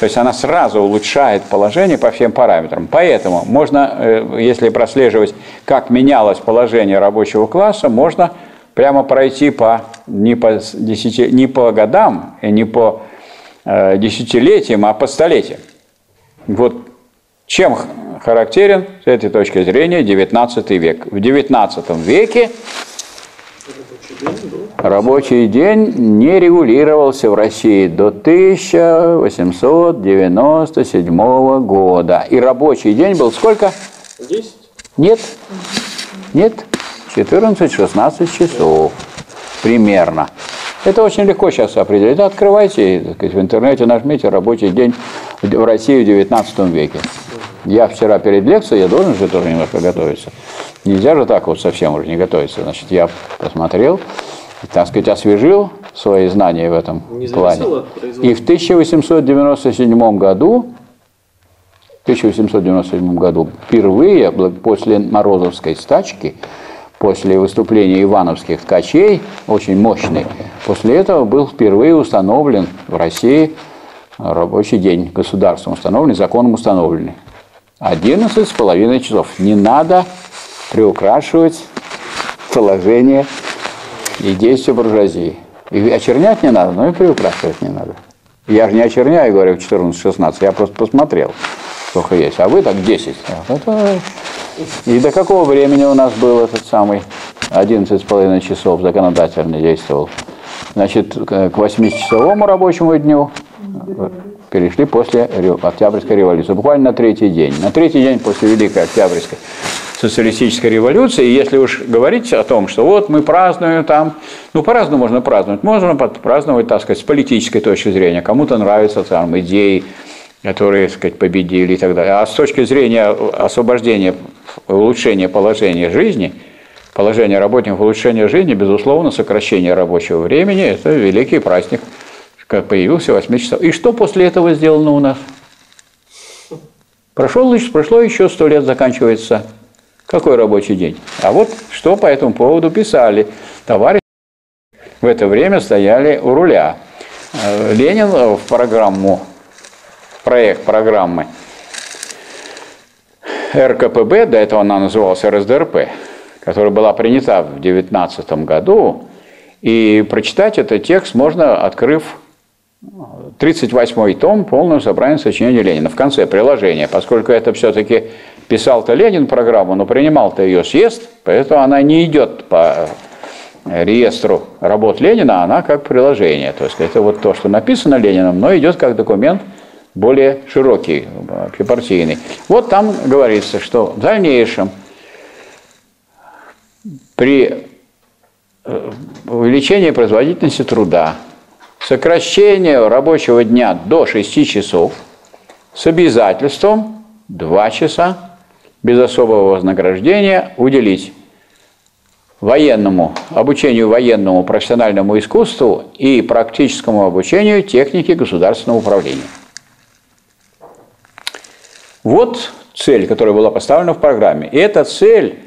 То есть она сразу улучшает положение по всем параметрам. Поэтому можно, если прослеживать, как менялось положение рабочего класса, можно прямо пройти по, не, по десяти, не по годам, не по э, десятилетиям, а по столетиям. Вот чем характерен, с этой точки зрения, девятнадцатый век. В девятнадцатом веке рабочий день не регулировался в России до тысяча восемьсот девяносто седьмого года. И рабочий день был сколько? десять? Нет. Нет. четырнадцать-шестнадцать часов примерно. Это очень легко сейчас определить. Открывайте, так сказать, в интернете нажмите «Рабочий день в России в девятнадцатом веке». Я вчера перед лекцией, я должен же тоже немножко готовиться. Нельзя же так вот совсем уже не готовиться. Значит, я посмотрел, так сказать, освежил свои знания в этом плане. И в тысяча восемьсот девяносто седьмом году впервые после Морозовской стачки, после выступления ивановских ткачей, очень мощный, после этого был впервые установлен в России рабочий день. Государством установлен, законом установлен. одиннадцать с половиной часов. Не надо приукрашивать положение и действия буржуазии. И очернять не надо, но и приукрашивать не надо. Я же не очерняю, говорю, в четырнадцать-шестнадцать. Я просто посмотрел, сколько есть. А вы так десять. И до какого времени у нас был этот самый одиннадцать с половиной часов законодательно действовал? Значит, к восьмичасовому рабочему дню перешли после Октябрьской революции. Буквально на третий день. На третий день после Великой Октябрьской социалистической революции. Если уж говорить о том, что вот мы празднуем там, ну по-разному можно праздновать. Можно праздновать, так сказать, с политической точки зрения. Кому-то нравятся там идеи, которые, так сказать, победили и так далее. А с точки зрения освобождения, улучшения положения жизни, положения работников, улучшения жизни, безусловно, сокращение рабочего времени – это великий праздник, как появился восемь часов. И что после этого сделано у нас? Прошло, прошло еще сто лет, заканчивается. Какой рабочий день? А вот что по этому поводу писали. Товарищи в это время стояли у руля. Ленин в программу проект программы эр ка пэ бэ, до этого она называлась эр эс дэ эр пэ, которая была принята в девятнадцатом году, и прочитать этот текст можно, открыв тридцать восьмой том полное собрание сочинений Ленина, в конце приложения, поскольку это все-таки писал-то Ленин программу, но принимал-то ее съезд, поэтому она не идет по реестру работ Ленина, она как приложение, то есть это вот то, что написано Лениным, но идет как документ более широкий, общепартийный. Вот там говорится, что в дальнейшем при увеличении производительности труда, сокращении рабочего дня до шести часов с обязательством два часа без особого вознаграждения уделить военному, обучению военному профессиональному искусству и практическому обучению техники государственного управления. Вот цель, которая была поставлена в программе. И эта цель,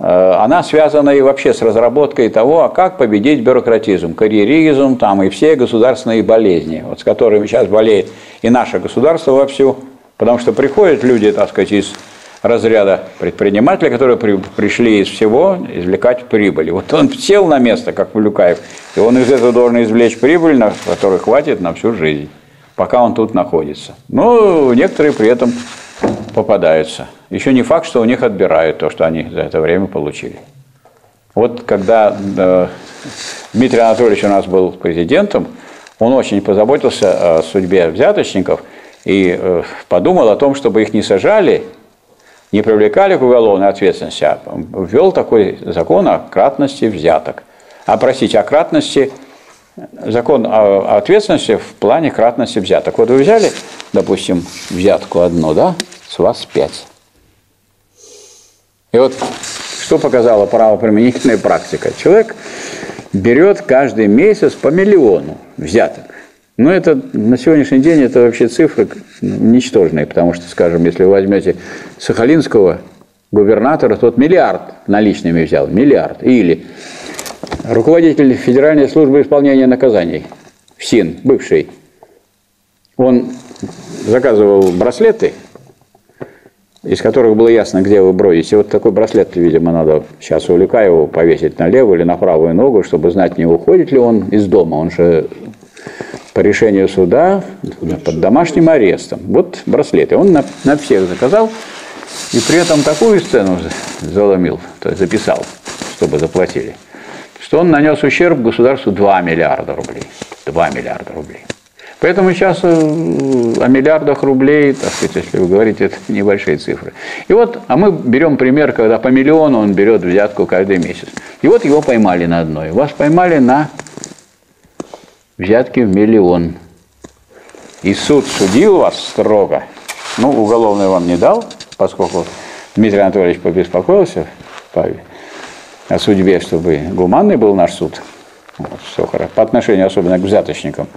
она связана и вообще с разработкой того, как победить бюрократизм, карьеризм там, и все государственные болезни, вот с которыми сейчас болеет и наше государство вовсю. Потому что приходят люди, так сказать, из разряда предпринимателей, которые при, пришли из всего извлекать прибыль. Вот он сел на место, как Улюкаев, и он из этого должен извлечь прибыль, на которой хватит на всю жизнь, пока он тут находится. Но некоторые при этом попадаются. Еще не факт, что у них отбирают то, что они за это время получили. Вот когда э, Дмитрий Анатольевич у нас был президентом, Он очень позаботился о судьбе взяточников и подумал о том, чтобы их не сажали, не привлекали к уголовной ответственности, а ввел такой закон о кратности взяток. А, простите, о кратности, закон о ответственности в плане кратности взяток. Вот вы взяли, допустим, взятку одну, да, с вас пять. И вот что показала правоприменительная практика. Человек берет каждый месяц по миллиону взяток. Но это на сегодняшний день это вообще цифры ничтожные, потому что, скажем, если вы возьмете сахалинского губернатора, тот миллиард наличными взял, миллиард. Или руководитель Федеральной службы исполнения наказаний, ФСИН, бывший, он заказывал браслеты, из которых было ясно, где вы бродите. Вот такой браслет, видимо, надо сейчас у Улюкаева повесить на левую или на правую ногу, чтобы знать, не уходит ли он из дома. Он же... по решению суда, под домашним арестом. Вот браслеты. Он на, на всех заказал и при этом такую сцену заломил, то есть записал, чтобы заплатили, что он нанес ущерб государству два миллиарда рублей. два миллиарда рублей. Поэтому сейчас о миллиардах рублей, так сказать, если вы говорите, это небольшие цифры. И вот, а мы берем пример, когда по миллиону он берет взятку каждый месяц. И вот его поймали на одной. Вас поймали на... взятки в миллион. И суд судил вас строго. Ну, уголовный вам не дал, поскольку Дмитрий Анатольевич побеспокоился о судьбе, чтобы гуманный был наш суд. Вот, все хорошо. По отношению особенно к взяточникам.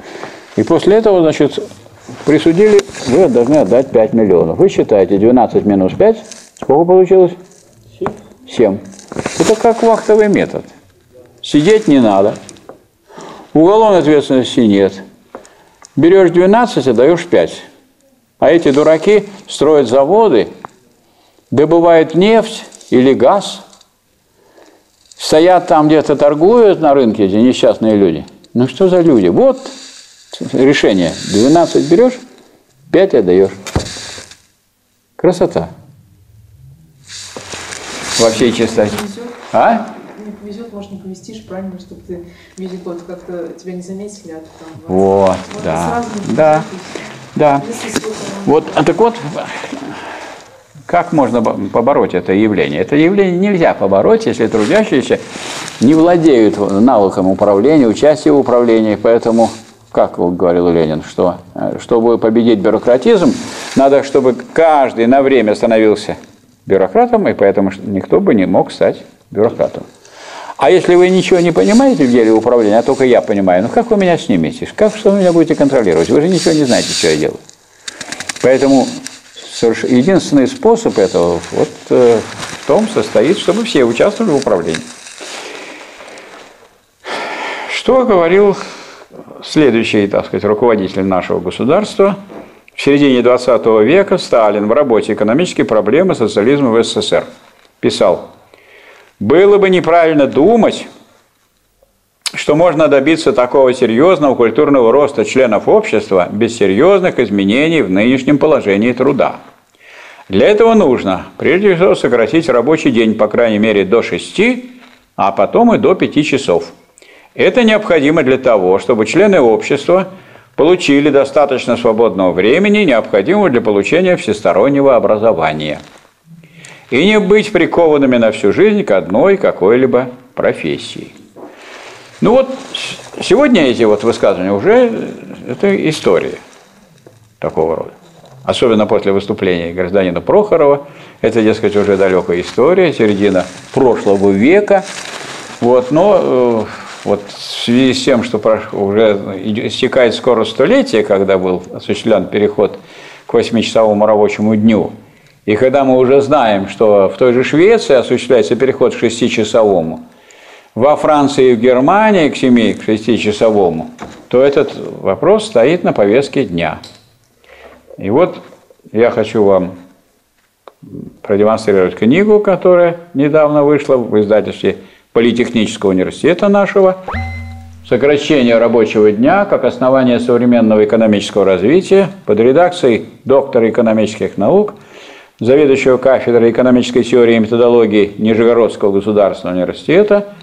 И после этого, значит, присудили, вы должны отдать пять миллионов. Вы считаете, двенадцать минус пять, сколько получилось? семь. Это как вахтовый метод. Сидеть не надо. Уголовной ответственности нет. Берешь двенадцать, а даешь пять. А эти дураки строят заводы, добывают нефть или газ, стоят там где-то, торгуют на рынке, эти несчастные люди. Ну что за люди? Вот решение. двенадцать берешь, пять отдаешь. Красота. Во всей чистоте. А? Везет, может, не повестишь, правильно, чтобы ты видел, вот как-то тебя не заметили, а там... Вот, вот да, да, да. Вот, а так вот, как можно побороть это явление? Это явление нельзя побороть, если трудящиеся не владеют навыком управления, участия в управлении, поэтому, как говорил Ленин, что, чтобы победить бюрократизм, надо, чтобы каждый на время становился бюрократом, и поэтому никто бы не мог стать бюрократом. А если вы ничего не понимаете в деле управления, а только я понимаю, ну как вы меня снимете? Как что вы меня будете контролировать? Вы же ничего не знаете, что я делаю. Поэтому единственный способ этого вот э, в том состоит, чтобы все участвовали в управлении. Что говорил следующий, так сказать, руководитель нашего государства? В середине двадцатого века Сталин в работе «Экономические проблемы социализма в СССР» писал: было бы неправильно думать, что можно добиться такого серьезного культурного роста членов общества без серьезных изменений в нынешнем положении труда. Для этого нужно, прежде всего, сократить рабочий день, по крайней мере, до шести, а потом и до пяти часов. Это необходимо для того, чтобы члены общества получили достаточно свободного времени, необходимого для получения всестороннего образования. И не быть прикованными на всю жизнь к одной какой-либо профессии. Ну вот, сегодня эти вот высказывания уже, это история такого рода. Особенно после выступления гражданина Прохорова. Это, дескать, уже далекая история, середина прошлого века. Вот, но вот в связи с тем, что уже истекает скоро столетие, когда был осуществлен переход к восьмичасовому рабочему дню, и когда мы уже знаем, что в той же Швеции осуществляется переход к шестичасовому, во Франции и в Германии к семи, к шестичасовому, то этот вопрос стоит на повестке дня. И вот я хочу вам продемонстрировать книгу, которая недавно вышла в издательстве Политехнического университета нашего, «Сокращение рабочего дня как основание современного экономического развития» под редакцией доктора экономических наук, заведующего кафедрой экономической теории и методологии Нижегородского государственного университета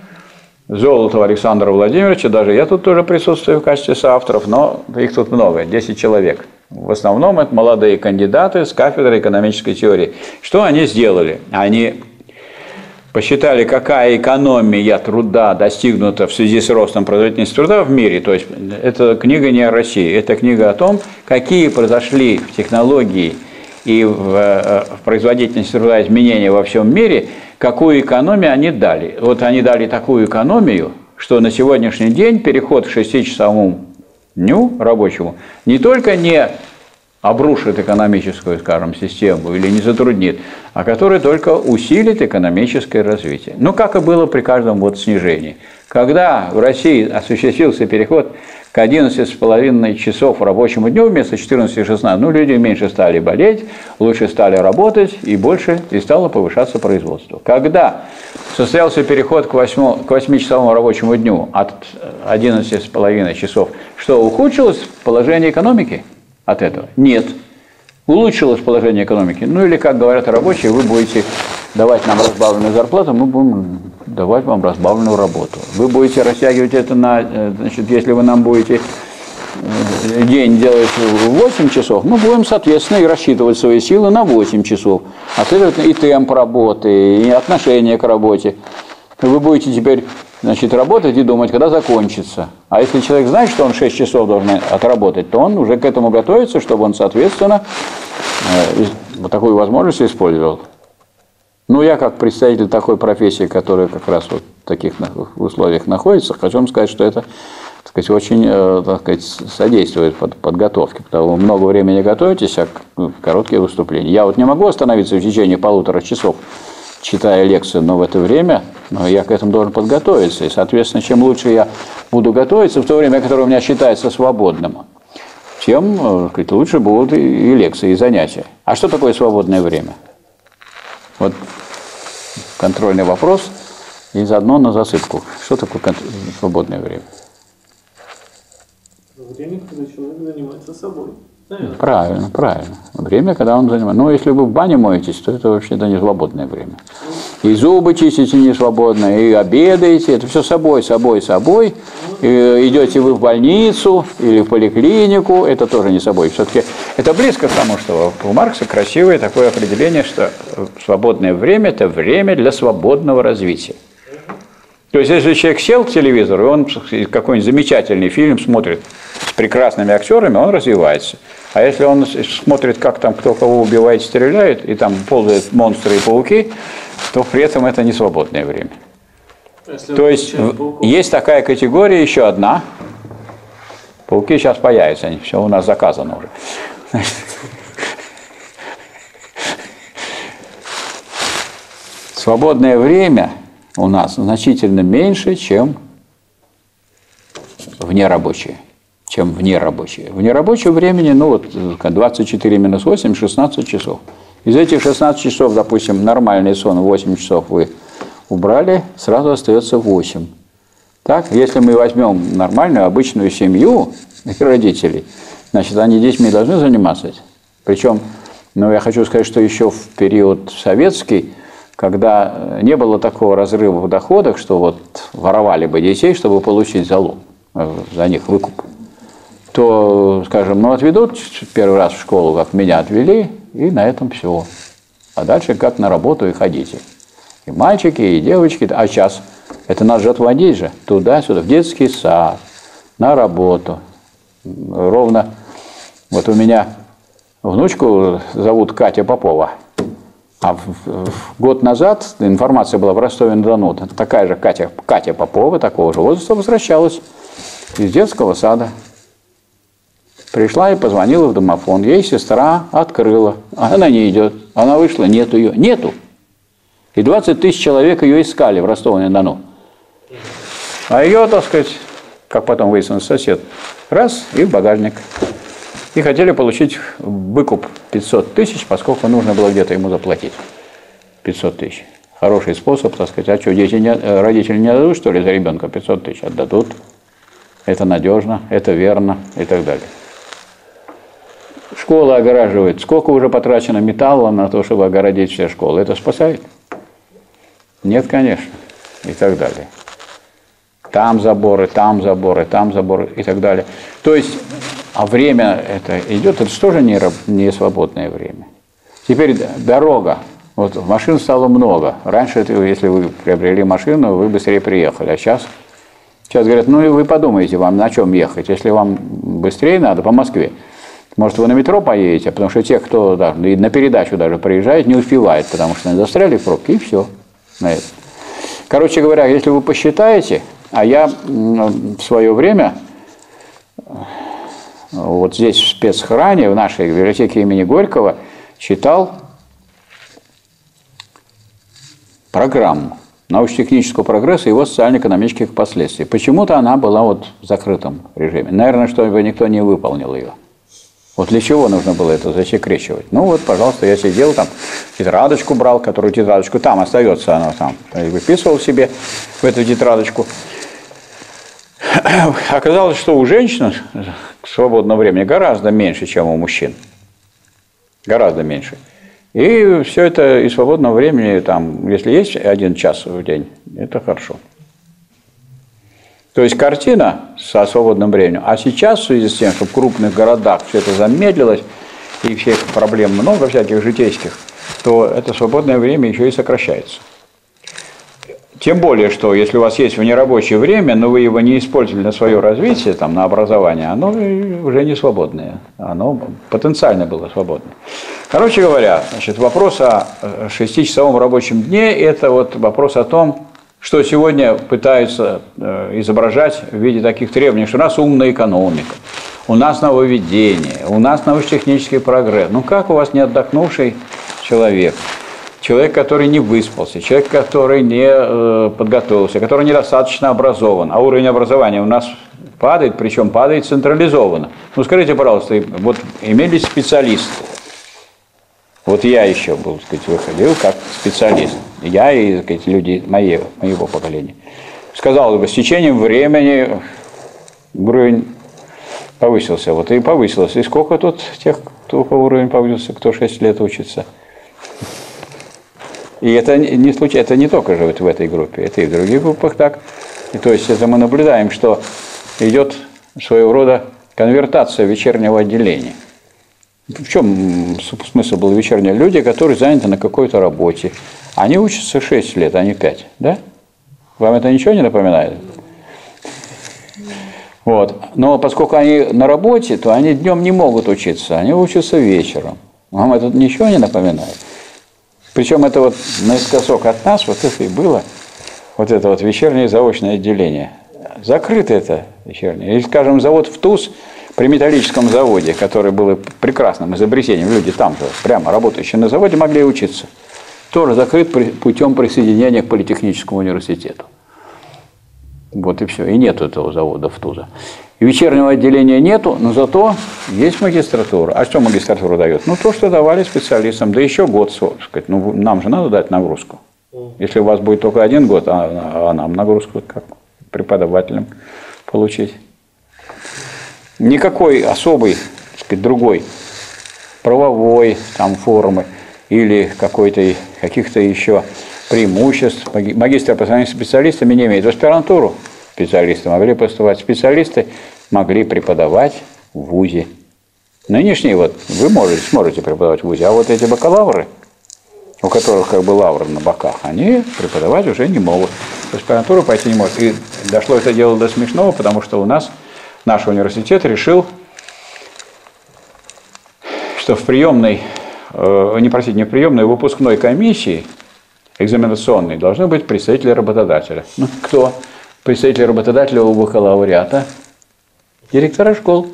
Золотова Александра Владимировича, даже я тут тоже присутствую в качестве соавторов, но их тут много, десять человек. В основном это молодые кандидаты с кафедры экономической теории. Что они сделали? Они посчитали, какая экономия труда достигнута в связи с ростом производительности труда в мире. То есть эта книга не о России, это книга о том, какие произошли в технологии и в, в производительности труда изменения во всем мире, какую экономию они дали. Вот они дали такую экономию, что на сегодняшний день переход к шестичасовому дню рабочему не только не обрушит экономическую, скажем, систему или не затруднит, а который только усилит экономическое развитие. Ну, как и было при каждом вот снижении. Когда в России осуществился переход к одиннадцати с половиной часов рабочему дню вместо четырнадцати-шестнадцати, ну, люди меньше стали болеть, лучше стали работать и больше, и стало повышаться производство. Когда состоялся переход к восьмичасовому рабочему дню от одиннадцати с половиной часов, что ухудшилось положение экономики? От этого? Нет. Улучшилось положение экономики. Ну или, как говорят рабочие, вы будете давать нам разбавленную зарплату, мы будем давать вам разбавленную работу. Вы будете растягивать это на... Значит, если вы нам будете день делать восемь часов, мы будем, соответственно, и рассчитывать свои силы на восемь часов. А следовательно, и темп работы, и отношение к работе. Вы будете теперь, значит, работать и думать, когда закончится. А если человек знает, что он шесть часов должен отработать, то он уже к этому готовится, чтобы он, соответственно, вот такую возможность использовал. Ну, я как представитель такой профессии, которая как раз вот в таких условиях находится, хочу вам сказать, что это, так сказать, очень, так сказать, содействует подготовке, потому что много времени готовитесь, а короткие выступления. Я вот не могу остановиться в течение полутора часов, читая лекцию, но в это время, но я к этому должен подготовиться. И, соответственно, чем лучше я буду готовиться в то время, которое у меня считается свободным, тем, сказать, лучше будут и лекции, и занятия. А что такое свободное время? Вот контрольный вопрос и заодно на засыпку. Что такое кон... свободное время? Время, когда человек занимается собой. Наверное. Правильно, правильно. Время, когда он занимается. Ну, если вы в бане моетесь, то это вообще-то не свободное время. И зубы чистите не свободно, и обедаете. Это все собой, собой, собой. И идете вы в больницу или в поликлинику. Это тоже не собой. Все-таки это близко к тому, что у Маркса красивое такое определение, что свободное время – это время для свободного развития. То есть, если человек сел к телевизору, и он какой-нибудь замечательный фильм смотрит с прекрасными актерами, он развивается. А если он смотрит, как там кто кого убивает, стреляет, и там ползают монстры и пауки, то при этом это не свободное время. Если то есть, пауков... есть такая категория, еще одна. Пауки сейчас появятся, они все у нас заказано уже. Свободное время... у нас значительно меньше, чем внерабочие. Чем внерабочие. В нерабочее времени, ну вот двадцать четыре минус восемь, шестнадцать часов. Из этих шестнадцати часов, допустим, нормальный сон, восемь часов вы убрали, сразу остается восемь. Так, если мы возьмем нормальную, обычную семью и родителей, значит, они детьми должны заниматься. Причем, ну я хочу сказать, что еще в период советский, когда не было такого разрыва в доходах, что вот воровали бы детей, чтобы получить залог, за них выкуп, то, скажем, ну отведут первый раз в школу, как меня отвели, и на этом все. А дальше как на работу и ходите. И мальчики, и девочки. А сейчас это надо же отводить же туда-сюда, в детский сад, на работу. Ровно вот у меня внучку зовут Катя Попова. А год назад информация была в Ростове-на-Дону. Такая же Катя, Катя Попова, такого же возраста, возвращалась из детского сада. Пришла и позвонила в домофон. Ей сестра открыла. Она не идет. Она вышла, нету ее. Нету. И двадцать тысяч человек ее искали в Ростове-на-Дону. А ее, так сказать, как потом выяснилось, сосед, раз, и в багажник. И хотели получить выкуп пятьсот тысяч, поскольку нужно было где-то ему заплатить пятьсот тысяч. Хороший способ, так сказать. А что, дети не, родители не дадут, что ли, за ребенка пятьсот тысяч? Отдадут. Это надежно, это верно и так далее. Школа огораживает. Сколько уже потрачено металла на то, чтобы огородить все школы? Это спасает? Нет, конечно. И так далее. там заборы, там заборы, там заборы и так далее. То есть, а время это идет, это же тоже не, не свободное время. Теперь дорога. Вот машин стало много. Раньше, если вы приобрели машину, вы быстрее приехали. А сейчас, сейчас говорят, ну и вы подумаете, вам на чем ехать. Если вам быстрее надо, по Москве. Может, вы на метро поедете, потому что те, кто да, и на передачу даже приезжает, не успевает, потому что они застряли в пробке, и все. На это. Короче говоря, если вы посчитаете, а я в свое время вот здесь в спецхране, в нашей библиотеке имени Горького, читал программу научно-технического прогресса и его социально-экономических последствий. Почему-то она была вот в закрытом режиме. Наверное, чтобы никто не выполнил ее. Вот для чего нужно было это засекречивать? Ну вот, пожалуйста, я сидел там, тетрадочку брал, которую тетрадочку там остается, она там, я выписывал себе в эту тетрадочку. Оказалось, что у женщин свободного времени гораздо меньше, чем у мужчин. Гораздо меньше. И все это из свободного времени, там, если есть один час в день, это хорошо. То есть картина со свободным временем. А сейчас, в связи с тем, что в крупных городах все это замедлилось, и всех проблем много, всяких житейских, то это свободное время еще и сокращается. Тем более, что если у вас есть внерабочее время, но вы его не использовали на свое развитие, там, на образование, оно уже не свободное. Оно потенциально было свободное. Короче говоря, значит, вопрос о шестичасовом рабочем дне – это вот вопрос о том, что сегодня пытаются изображать в виде таких требований, что у нас умная экономика, у нас нововведение, у нас научно-технический прогресс. Ну как у вас не отдохнувший человек, человек, который не выспался, человек, который не подготовился, который недостаточно образован, а уровень образования у нас падает, причем падает централизованно. Ну скажите, пожалуйста, вот имелись специалисты? Вот я еще был, так сказать, выходил как специалист. Я и, так сказать, люди моего, моего поколения. Сказал бы, с течением времени уровень повысился. Вот и повысился. И сколько тут тех, кто, у кого уровень повысился, кто шесть лет учится. И это не случайно, это не только же вот в этой группе, это и в других группах так. И то есть это мы наблюдаем, что идет своего рода конвертация вечернего отделения. В чем смысл был вечернего? Люди, которые заняты на какой-то работе. Они учатся шесть лет, а не пять. Да? Вам это ничего не напоминает? Вот. Но поскольку они на работе, то они днем не могут учиться. Они учатся вечером. Вам это ничего не напоминает? Причем это вот наискосок от нас, вот это и было. Вот это вот вечернее заочное отделение. Закрыто это вечернее. Или, скажем, завод в ТУЗ, при металлическом заводе, который был прекрасным изобретением, люди там же, прямо работающие на заводе, могли учиться. Тоже закрыт путем присоединения к политехническому университету. Вот и все. И нет этого завода в ТУЗа. И вечернего отделения нету, но зато есть магистратура. А что магистратура дает? Ну, то, что давали специалистам. Да еще год, сказать. Ну, нам же надо дать нагрузку. Если у вас будет только один год, а, а нам нагрузку как преподавателям получить. Никакой особой, так сказать, другой правовой там формы или какой-то, каких-то еще преимуществ магистр по сравнению с специалистами не имеет. В аспирантуру специалисты могли поступать, специалисты могли преподавать в вузе. Нынешние вот вы можете, сможете преподавать в вузе, а вот эти бакалавры, у которых как бы лавры на боках, они преподавать уже не могут. В аспирантуру пойти не могут. И дошло это дело до смешного, потому что у нас наш университет решил, что в приемной, не простите, не в приемной, в выпускной комиссии экзаменационной должны быть представители работодателя. Ну, кто? Представители работодателя у бакалавриата, директора школ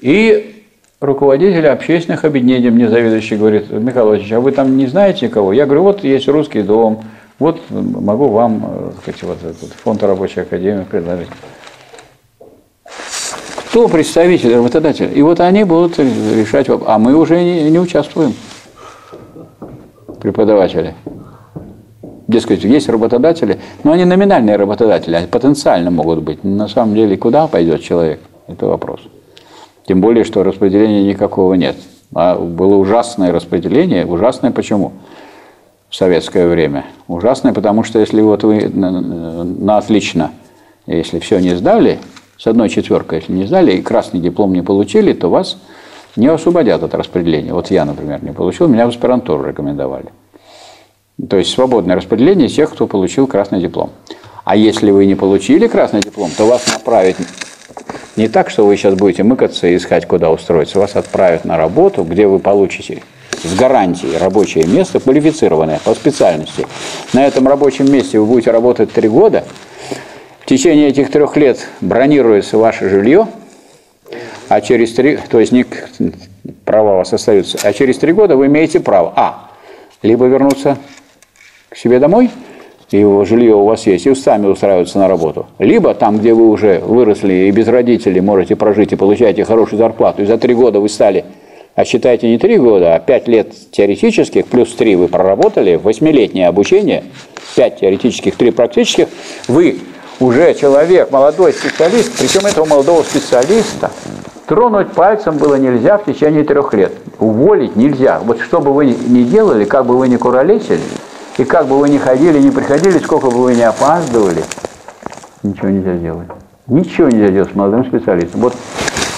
и руководители общественных объединений. Мне заведующий говорит: Михаил Владимирович, а вы там не знаете никого? Я говорю, вот есть Русский дом, вот могу вам, сказать, вот этот фонд Рабочей Академии предложить. Кто представитель работодателя? И вот они будут решать вопрос. А мы уже не, не участвуем, преподаватели. Дескать, есть работодатели, но они номинальные работодатели, они потенциально могут быть. Но на самом деле, куда пойдет человек? Это вопрос. Тем более, что распределения никакого нет. А было ужасное распределение. Ужасное почему? в советское время. Ужасное, потому что если вот вы на, на отлично, если все не сдали, с одной четверкой, если не сдали, и красный диплом не получили, то вас не освободят от распределения. Вот я, например, не получил, меня в аспирантуру рекомендовали. То есть свободное распределение тех, кто получил красный диплом. А если вы не получили красный диплом, то вас направят не так, что вы сейчас будете мыкаться и искать, куда устроиться. Вас отправят на работу, где вы получите с гарантией рабочее место, квалифицированное по специальности. На этом рабочем месте вы будете работать три года. В течение этих трех лет бронируется ваше жилье, а через три, то есть права у вас остаются, а через три года вы имеете право а либо вернуться к себе домой, и его жилье у вас есть, и сами устраиваются на работу. Либо там, где вы уже выросли и без родителей можете прожить и получаете хорошую зарплату, и за три года вы стали, а считайте не три года, а пять лет теоретических, плюс три вы проработали, восьмилетнее обучение, пять теоретических, три практических, вы уже человек, молодой специалист, причем этого молодого специалиста тронуть пальцем было нельзя в течение трех лет. Уволить нельзя. Вот что бы вы ни делали, как бы вы ни куролесили, и как бы вы ни ходили, ни приходили, сколько бы вы ни опаздывали, ничего нельзя делать. Ничего нельзя делать с молодым специалистом. Вот,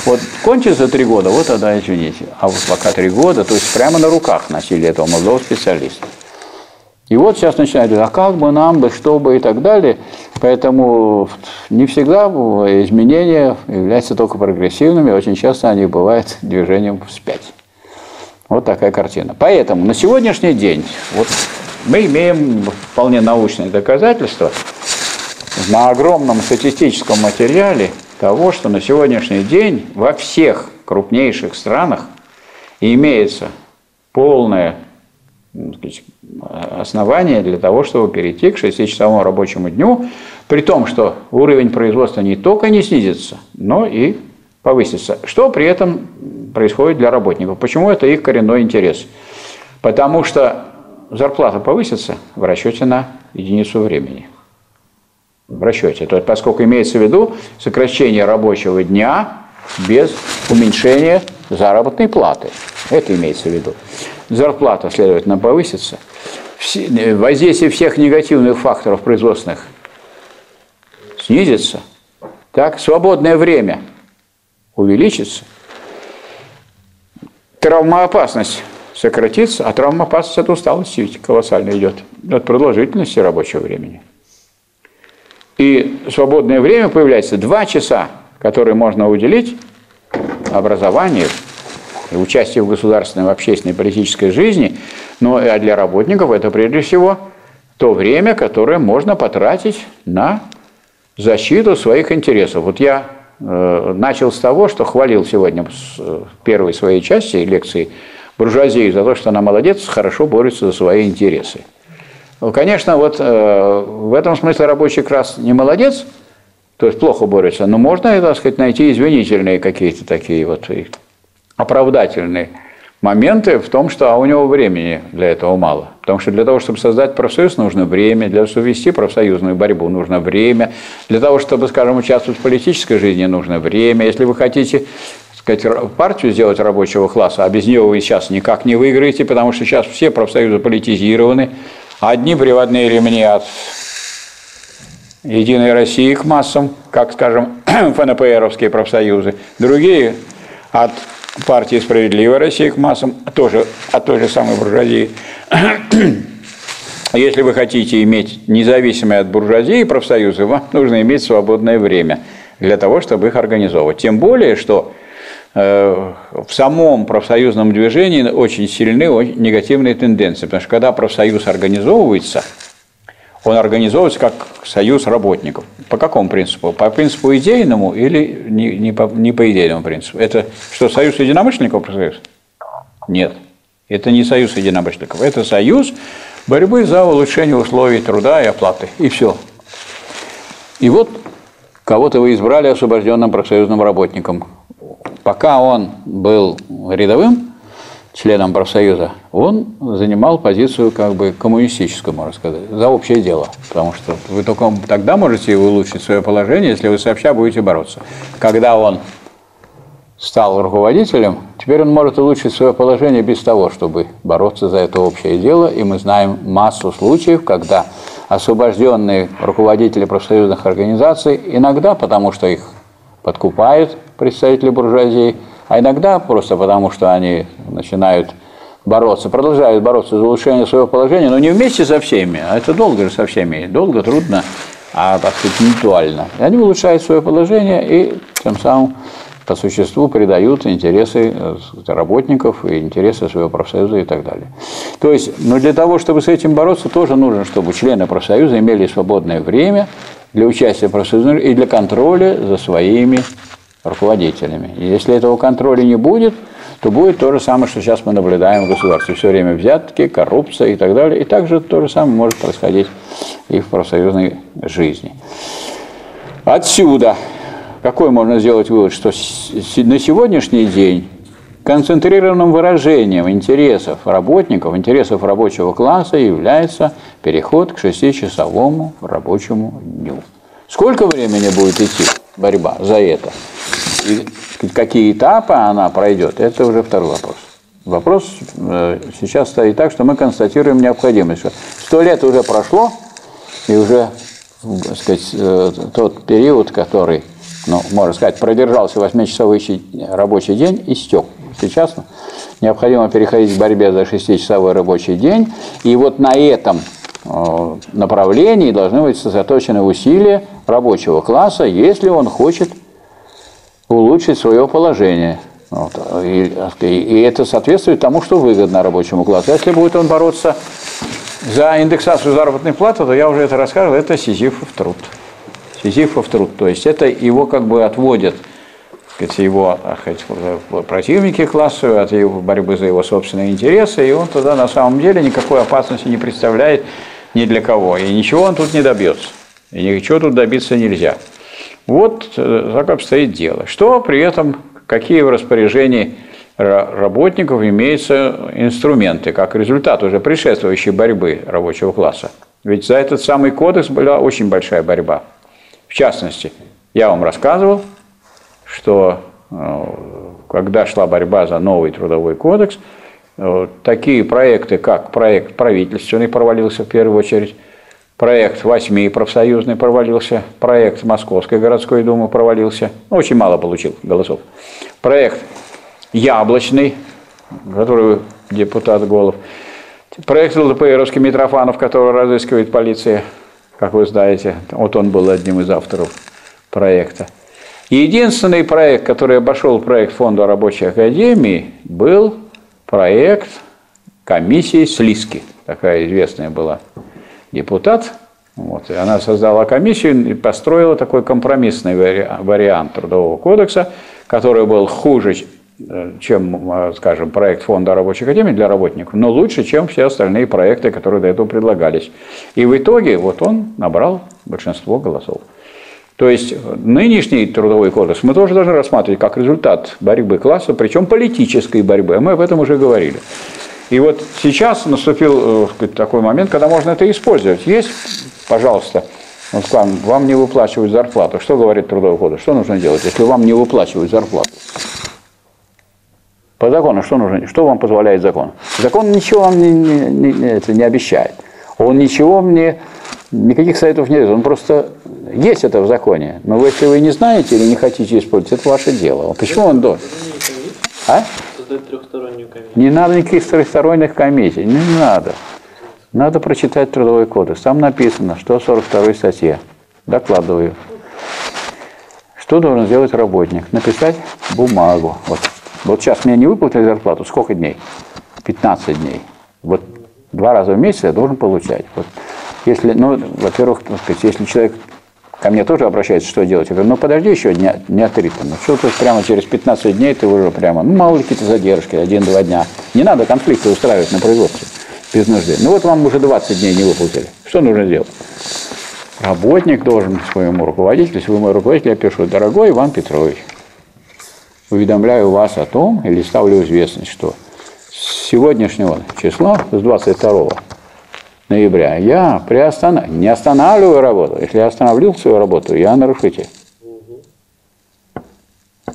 вот кончится три года, вот тогда извините. А вот пока три года, то есть прямо на руках носили этого молодого специалиста. И вот сейчас начинают говорить, а как бы нам бы, что бы и так далее. Поэтому не всегда изменения являются только прогрессивными, очень часто они бывают движением вспять. Вот такая картина. Поэтому на сегодняшний день вот, мы имеем вполне научные доказательства на огромном статистическом материале того, что на сегодняшний день во всех крупнейших странах имеется полное основание для того, чтобы перейти к шестичасовому рабочему дню, при том, что уровень производства не только не снизится, но и повысится. Что при этом происходит для работников? Почему это их коренной интерес? Потому что зарплата повысится в расчете на единицу времени. В расчете. То есть, поскольку имеется в виду сокращение рабочего дня без уменьшения заработной платы. Это имеется в виду. Зарплата, следовательно, повысится. Воздействие всех негативных факторов производственных снизится. Так, свободное время увеличится. Травмоопасность сократится, а травмоопасность от усталости колоссально идет. От продолжительности рабочего времени. И свободное время появляется два часа, которые можно уделить образованию, и участие в государственной, общественной, политической жизни, но а для работников это прежде всего то время, которое можно потратить на защиту своих интересов. Вот я э, начал с того, что хвалил сегодня в первой своей части лекции буржуазию за то, что она молодец, хорошо борется за свои интересы. Ну, конечно, вот э, в этом смысле рабочий класс не молодец, то есть плохо борется, но можно, так сказать, найти извинительные какие-то такие вот оправдательные моменты в том, что а у него времени для этого мало. Потому что для того, чтобы создать профсоюз, нужно время. Для того, чтобы вести профсоюзную борьбу, нужно время. Для того, чтобы, скажем, участвовать в политической жизни, нужно время. Если вы хотите, так сказать, партию сделать рабочего класса, а без нее вы сейчас никак не выиграете, потому что сейчас все профсоюзы политизированы. Одни приводные ремни от «Единой России» к массам, как, скажем, ФНПРовские профсоюзы. Другие от партии «Справедливая Россия» к массам, тоже от той же самой буржуазии. Если вы хотите иметь независимые от буржуазии профсоюзы, вам нужно иметь свободное время для того, чтобы их организовывать. Тем более, что э, в самом профсоюзном движении очень сильны очень негативные тенденции, потому что когда профсоюз организовывается, он организовывается как союз работников. По какому принципу? По принципу идейному или не, не, по, не по идейному принципу? Это что, союз единомышленников профсоюз? Нет. Это не союз единомышленников. Это союз борьбы за улучшение условий труда и оплаты. И все. И вот кого-то вы избрали освобожденным профсоюзным работником. Пока он был рядовым членом профсоюза, он занимал позицию как бы коммунистическую, можно сказать, за общее дело. Потому что вы только тогда можете улучшить свое положение, если вы сообща будете бороться. Когда он стал руководителем, теперь он может улучшить свое положение без того, чтобы бороться за это общее дело. И мы знаем массу случаев, когда освобожденные руководители профсоюзных организаций, иногда потому, что их подкупают представители буржуазии, а иногда просто потому, что они начинают бороться, продолжают бороться за улучшение своего положения, но не вместе со всеми, а это долго же со всеми, долго, трудно, а так сказать, индивидуально. И они улучшают свое положение и тем самым по существу придают интересы работников и интересы своего профсоюза и так далее. То есть, но для того, чтобы с этим бороться, тоже нужно, чтобы члены профсоюза имели свободное время для участия в профсоюзе и для контроля за своими руководителями. И если этого контроля не будет, то будет то же самое, что сейчас мы наблюдаем в государстве. Все время взятки, коррупция и так далее. И также то же самое может происходить и в профсоюзной жизни. Отсюда какой можно сделать вывод, что на сегодняшний день концентрированным выражением интересов работников, интересов рабочего класса является переход к шестичасовому рабочему дню. Сколько времени будет идти борьба за это? И какие этапы она пройдет? Это уже второй вопрос. Вопрос сейчас стоит так, что мы констатируем необходимость. Сто лет уже прошло, и уже, так сказать, тот период, который, ну, можно сказать, продержался восьмичасовой рабочий день, истек. Сейчас необходимо переходить к борьбе за шестичасовой рабочий день. И вот на этом направлении должны быть сосредоточены усилия рабочего класса, если он хочет улучшить свое положение. Вот. И, и это соответствует тому, что выгодно рабочему классу. Если будет он бороться за индексацию заработной платы, то я уже это рассказывал, это сизифов труд. Сизифов труд, то есть это его как бы отводят, так сказать, его противники классовые от его борьбы за его собственные интересы, и он тогда на самом деле никакой опасности не представляет ни для кого, и ничего он тут не добьется, и ничего тут добиться нельзя. Вот так обстоит дело. Что при этом, какие в распоряжении работников имеются инструменты, как результат уже предшествующей борьбы рабочего класса? Ведь за этот самый кодекс была очень большая борьба. В частности, я вам рассказывал, что когда шла борьба за новый трудовой кодекс, такие проекты, как проект правительственный провалился в первую очередь, проект восьми профсоюзный провалился, проект Московской городской думы провалился, очень мало получил голосов, проект яблочный, который депутат Голов, проект ЛДПРовский Митрофанов, который разыскивает полиция, как вы знаете, вот он был одним из авторов проекта. Единственный проект, который обошел проект Фонда Рабочей Академии, был проект комиссии Слизки. Такая известная была депутат. Вот, и она создала комиссию и построила такой компромиссный вариант Трудового кодекса, который был хуже, чем, скажем, проект Фонда Рабочей Академии для работников, но лучше, чем все остальные проекты, которые до этого предлагались. И в итоге вот он набрал большинство голосов. То есть нынешний Трудовой кодекс мы тоже должны рассматривать как результат борьбы класса, причем политической борьбы, мы об этом уже говорили. И вот сейчас наступил такой момент, когда можно это использовать. Есть, пожалуйста, вот вам, вам не выплачивают зарплату. Что говорит Трудовой кодекс? Что нужно делать, если вам не выплачивают зарплату? По закону что нужно? Что вам позволяет закон? Закон ничего вам не, не, не, это не обещает. Он ничего мне, никаких советов не дает. Он просто есть это в законе. Но если вы не знаете или не хотите использовать, это ваше дело. Почему он должен? А? Не надо никаких трехсторонних комиссий. Не надо. Надо прочитать Трудовой кодекс. Там написано, что в сорок второй статье. Докладываю. Что должен сделать работник? Написать бумагу. Вот. Вот сейчас мне не выплатили зарплату, сколько дней? пятнадцать дней. Вот два раза в месяц я должен получать. Вот. Если, ну, во-первых, если человек ко мне тоже обращается, что делать? Я говорю, ну подожди еще дня, дня три, там, ну, что-то прямо через пятнадцать дней ты уже прямо, ну мало ли какие-то задержки, один-два дня. Не надо конфликты устраивать на производстве без нужды. Ну вот вам уже двадцать дней не выплатили. Что нужно делать? Работник должен своему руководителю, если вы мой руководитель, я пишу, дорогой Иван Петрович, уведомляю вас о том, или ставлю известность, что с сегодняшнего числа, с двадцать второго ноября, я приостан... не останавливаю работу. Если я остановлю свою работу, я нарушитель.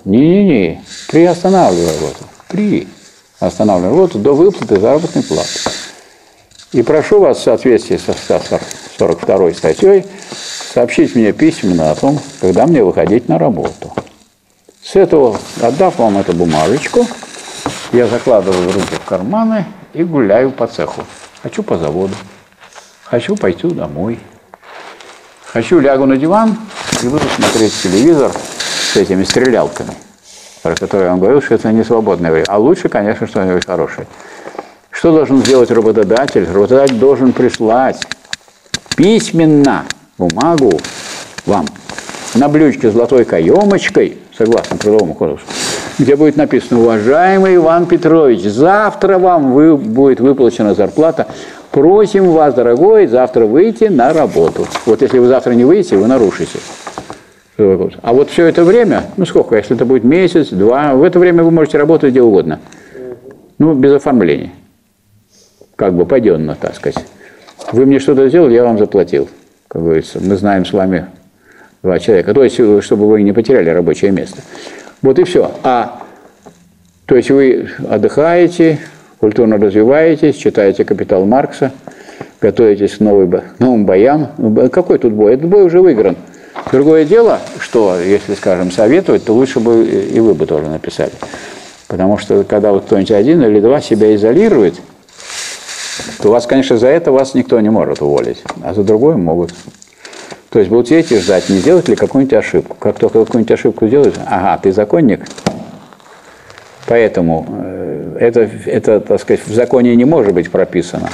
Не-не-не, приостанавливай работу. Приостанавливай работу до выплаты заработной платы. И прошу вас в соответствии со сто сорок второй статьей сообщить мне письменно о том, когда мне выходить на работу. С этого, отдав вам эту бумажечку, я закладываю руки в карманы и гуляю по цеху. Хочу по заводу, хочу пойти домой, хочу лягу на диван и буду смотреть телевизор с этими стрелялками, про которые я вам говорил, что это не свободное время. А лучше, конечно, что-нибудь хорошее. Что должен сделать работодатель? Работодатель должен прислать письменно бумагу вам на блюдечке с золотой каемочкой, согласно Трудовому кодексу, где будет написано: уважаемый Иван Петрович, завтра вам вы, будет выплачена зарплата. Просим вас, дорогой, завтра выйти на работу. Вот если вы завтра не выйдете, вы нарушите. А вот все это время, ну сколько, если это будет месяц, два, в это время вы можете работать где угодно. Ну, без оформления. Как бы паденно, так сказать. Вы мне что-то сделали, я вам заплатил. Как говорится, мы знаем с вами два человека. То есть, чтобы вы не потеряли рабочее место. Вот и все. А, то есть вы отдыхаете, культурно развиваетесь, читаете «Капитал Маркса», готовитесь к новым, новым боям. Какой тут бой? Этот бой уже выигран. Другое дело, что, если, скажем, советовать, то лучше бы и вы бы тоже написали. Потому что, когда вот кто-нибудь один или два себя изолирует, то вас, конечно, за это вас никто не может уволить, а за другое могут. То есть будут сидеть и ждать, не сделать ли какую-нибудь ошибку. Как только какую-нибудь ошибку сделаешь, ага, ты законник, поэтому это, это, так сказать, в законе не может быть прописано.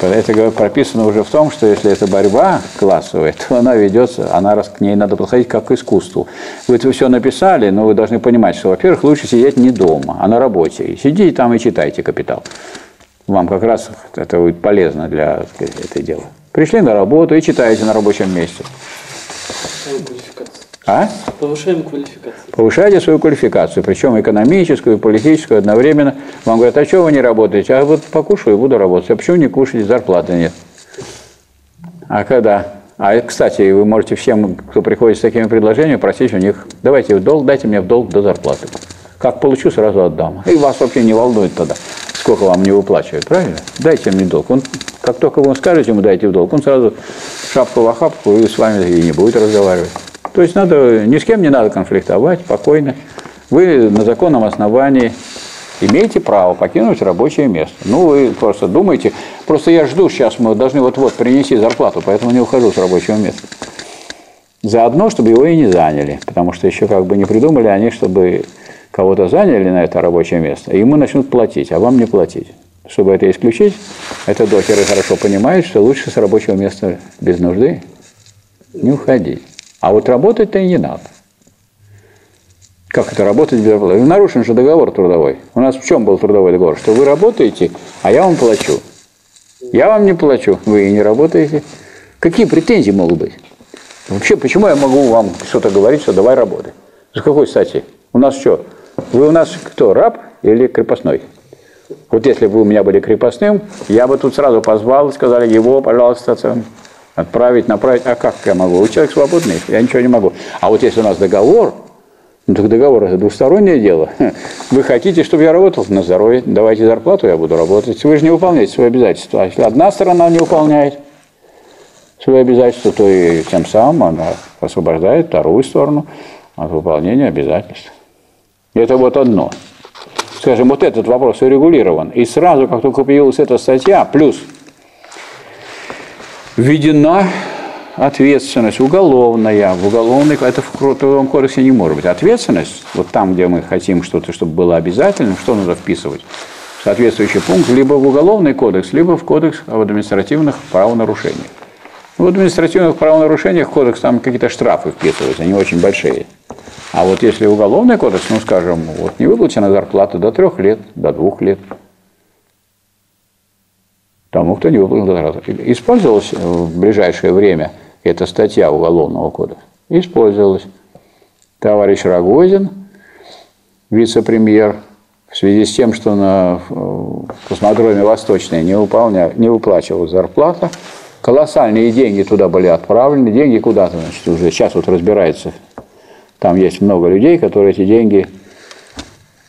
Это прописано уже в том, что если это борьба классовая, то она ведется, она, к ней надо подходить как к искусству. Вы это все написали, но вы должны понимать, что, во-первых, лучше сидеть не дома, а на работе. И сидите там и читайте «Капитал». Вам как раз это будет полезно для, так сказать, этого дела. Пришли на работу и читаете на рабочем месте. Повышаем квалификацию. А? Повышаем квалификацию. Повышайте свою квалификацию, причем экономическую и политическую одновременно. Вам говорят: а что вы не работаете? А вот покушаю и буду работать. А почему не кушаете? Зарплаты нет. А когда? А, кстати, вы можете всем, кто приходит с такими предложениями, просить у них: давайте в долг, дайте мне в долг до зарплаты. Как получу, сразу отдам. И вас вообще не волнует тогда, сколько вам не выплачивают, правильно? Дайте мне долг. Он, как только вы скажете ему «дайте в долг», он сразу шапку в охапку и с вами и не будет разговаривать. То есть надо, ни с кем не надо конфликтовать, спокойно. Вы на законном основании имеете право покинуть рабочее место. Ну, вы просто думаете. Просто я жду, сейчас мы должны вот-вот принести зарплату, поэтому не ухожу с рабочего места. Заодно, чтобы его и не заняли, потому что еще как бы не придумали они, чтобы... кого-то заняли на это рабочее место, ему начнут платить, а вам не платить. Чтобы это исключить, это докеры хорошо понимают, что лучше с рабочего места без нужды не уходить. А вот работать-то и не надо. Как это работать без работы? Нарушен же договор трудовой. У нас в чем был трудовой договор? Что вы работаете, а я вам плачу. Я вам не плачу, вы и не работаете. Какие претензии могут быть? Вообще, почему я могу вам что-то говорить, что давай работай? За какой стати? У нас что? Вы у нас кто, раб или крепостной? Вот если бы вы у меня были крепостным, я бы тут сразу позвал, сказали его, пожалуйста, отправить, направить. А как я могу? Вы человек свободный, я ничего не могу. А вот если у нас договор, ну так договор – это двустороннее дело. Вы хотите, чтобы я работал? На здоровье. Давайте зарплату, я буду работать. Вы же не выполняете свои обязательства. А если одна сторона не выполняет свои обязательства, то и тем самым она освобождает вторую сторону от выполнения обязательств. Это вот одно. Скажем, вот этот вопрос урегулирован. И сразу, как только появилась эта статья, плюс введена ответственность уголовная. В уголовной, это в Трудовом кодексе не может быть. Ответственность, вот там, где мы хотим что-то, чтобы было обязательным, что надо вписывать? Соответствующий пункт либо в Уголовный кодекс, либо в Кодекс об административных правонарушениях. В административных правонарушениях кодекс там какие-то штрафы вписываются, они очень большие. А вот если уголовный кодекс, ну, скажем, вот не выплачена зарплата до трех лет, до двух лет. Тому, кто не выплатил зарплату. Использовалась в ближайшее время эта статья Уголовного кодекса? Использовалась. Товарищ Рогозин, вице-премьер, в связи с тем, что на космодроме «Восточной» не, выполня... не выплачивалась зарплата, колоссальные деньги туда были отправлены, деньги куда-то, значит, уже сейчас вот разбирается Там есть много людей, которые эти деньги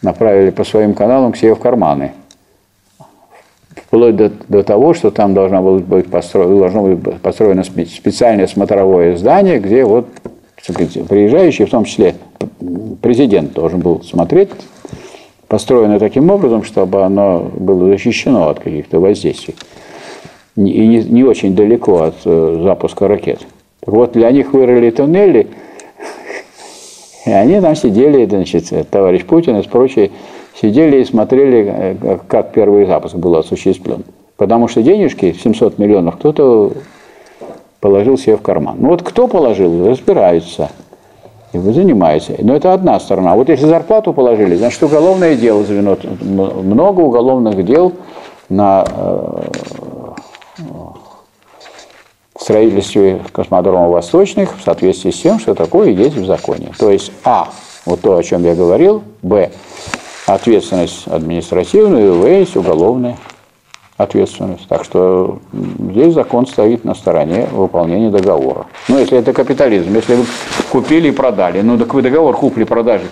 направили по своим каналам к себе в карманы. Вплоть до, до того, что там должно быть построено, должно быть построено специальное смотровое здание, где вот приезжающие, в том числе президент, должен был смотреть, построено таким образом, чтобы оно было защищено от каких-то воздействий. И не, не очень далеко от э, запуска ракет. Так вот, для них вырыли туннели, и они там сидели, значит, товарищ Путин и прочие, сидели и смотрели, как первый запуск был осуществлен. Потому что денежки, семьсот миллионов, кто-то положил себе в карман. Ну вот кто положил, разбираются, и вы занимаетесь. Но это одна сторона. Вот если зарплату положили, значит, уголовное дело завинут. Много уголовных дел на строительстве космодрома «Восточных» в соответствии с тем, что такое есть в законе. То есть, а, вот то, о чем я говорил, б, ответственность административную, в, есть уголовная ответственность. Так что здесь закон стоит на стороне выполнения договора. Ну, если это капитализм, если вы купили и продали, ну, так вы договор купли-продажи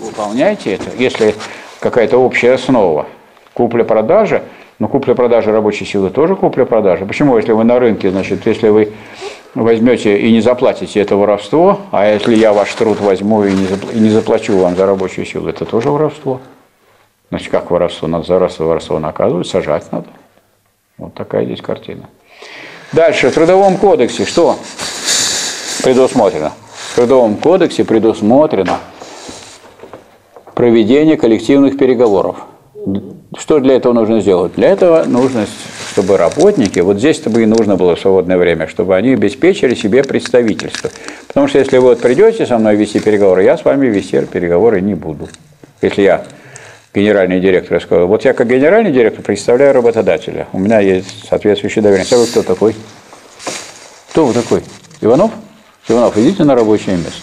выполняете это, если какая-то общая основа купля-продажа. Но купля-продажа рабочей силы тоже купля-продажа. Почему? Если вы на рынке, значит, если вы возьмете и не заплатите, это воровство, а если я ваш труд возьму и не заплачу вам за рабочую силу, это тоже воровство. Значит, как воровство? Надо за воровство наказывать, сажать надо. Вот такая здесь картина. Дальше. В Трудовом кодексе что предусмотрено? В Трудовом кодексе предусмотрено проведение коллективных переговоров. Что для этого нужно сделать? Для этого нужно, чтобы работники, вот здесь-то бы и нужно было в свободное время, чтобы они обеспечили себе представительство. Потому что если вы вот придете со мной вести переговоры, я с вами вести переговоры не буду. Если я генеральный директор, я скажу, вот я как генеральный директор представляю работодателя, у меня есть соответствующее доверие. А вы кто такой? Кто вы такой? Иванов? Иванов, идите на рабочее место.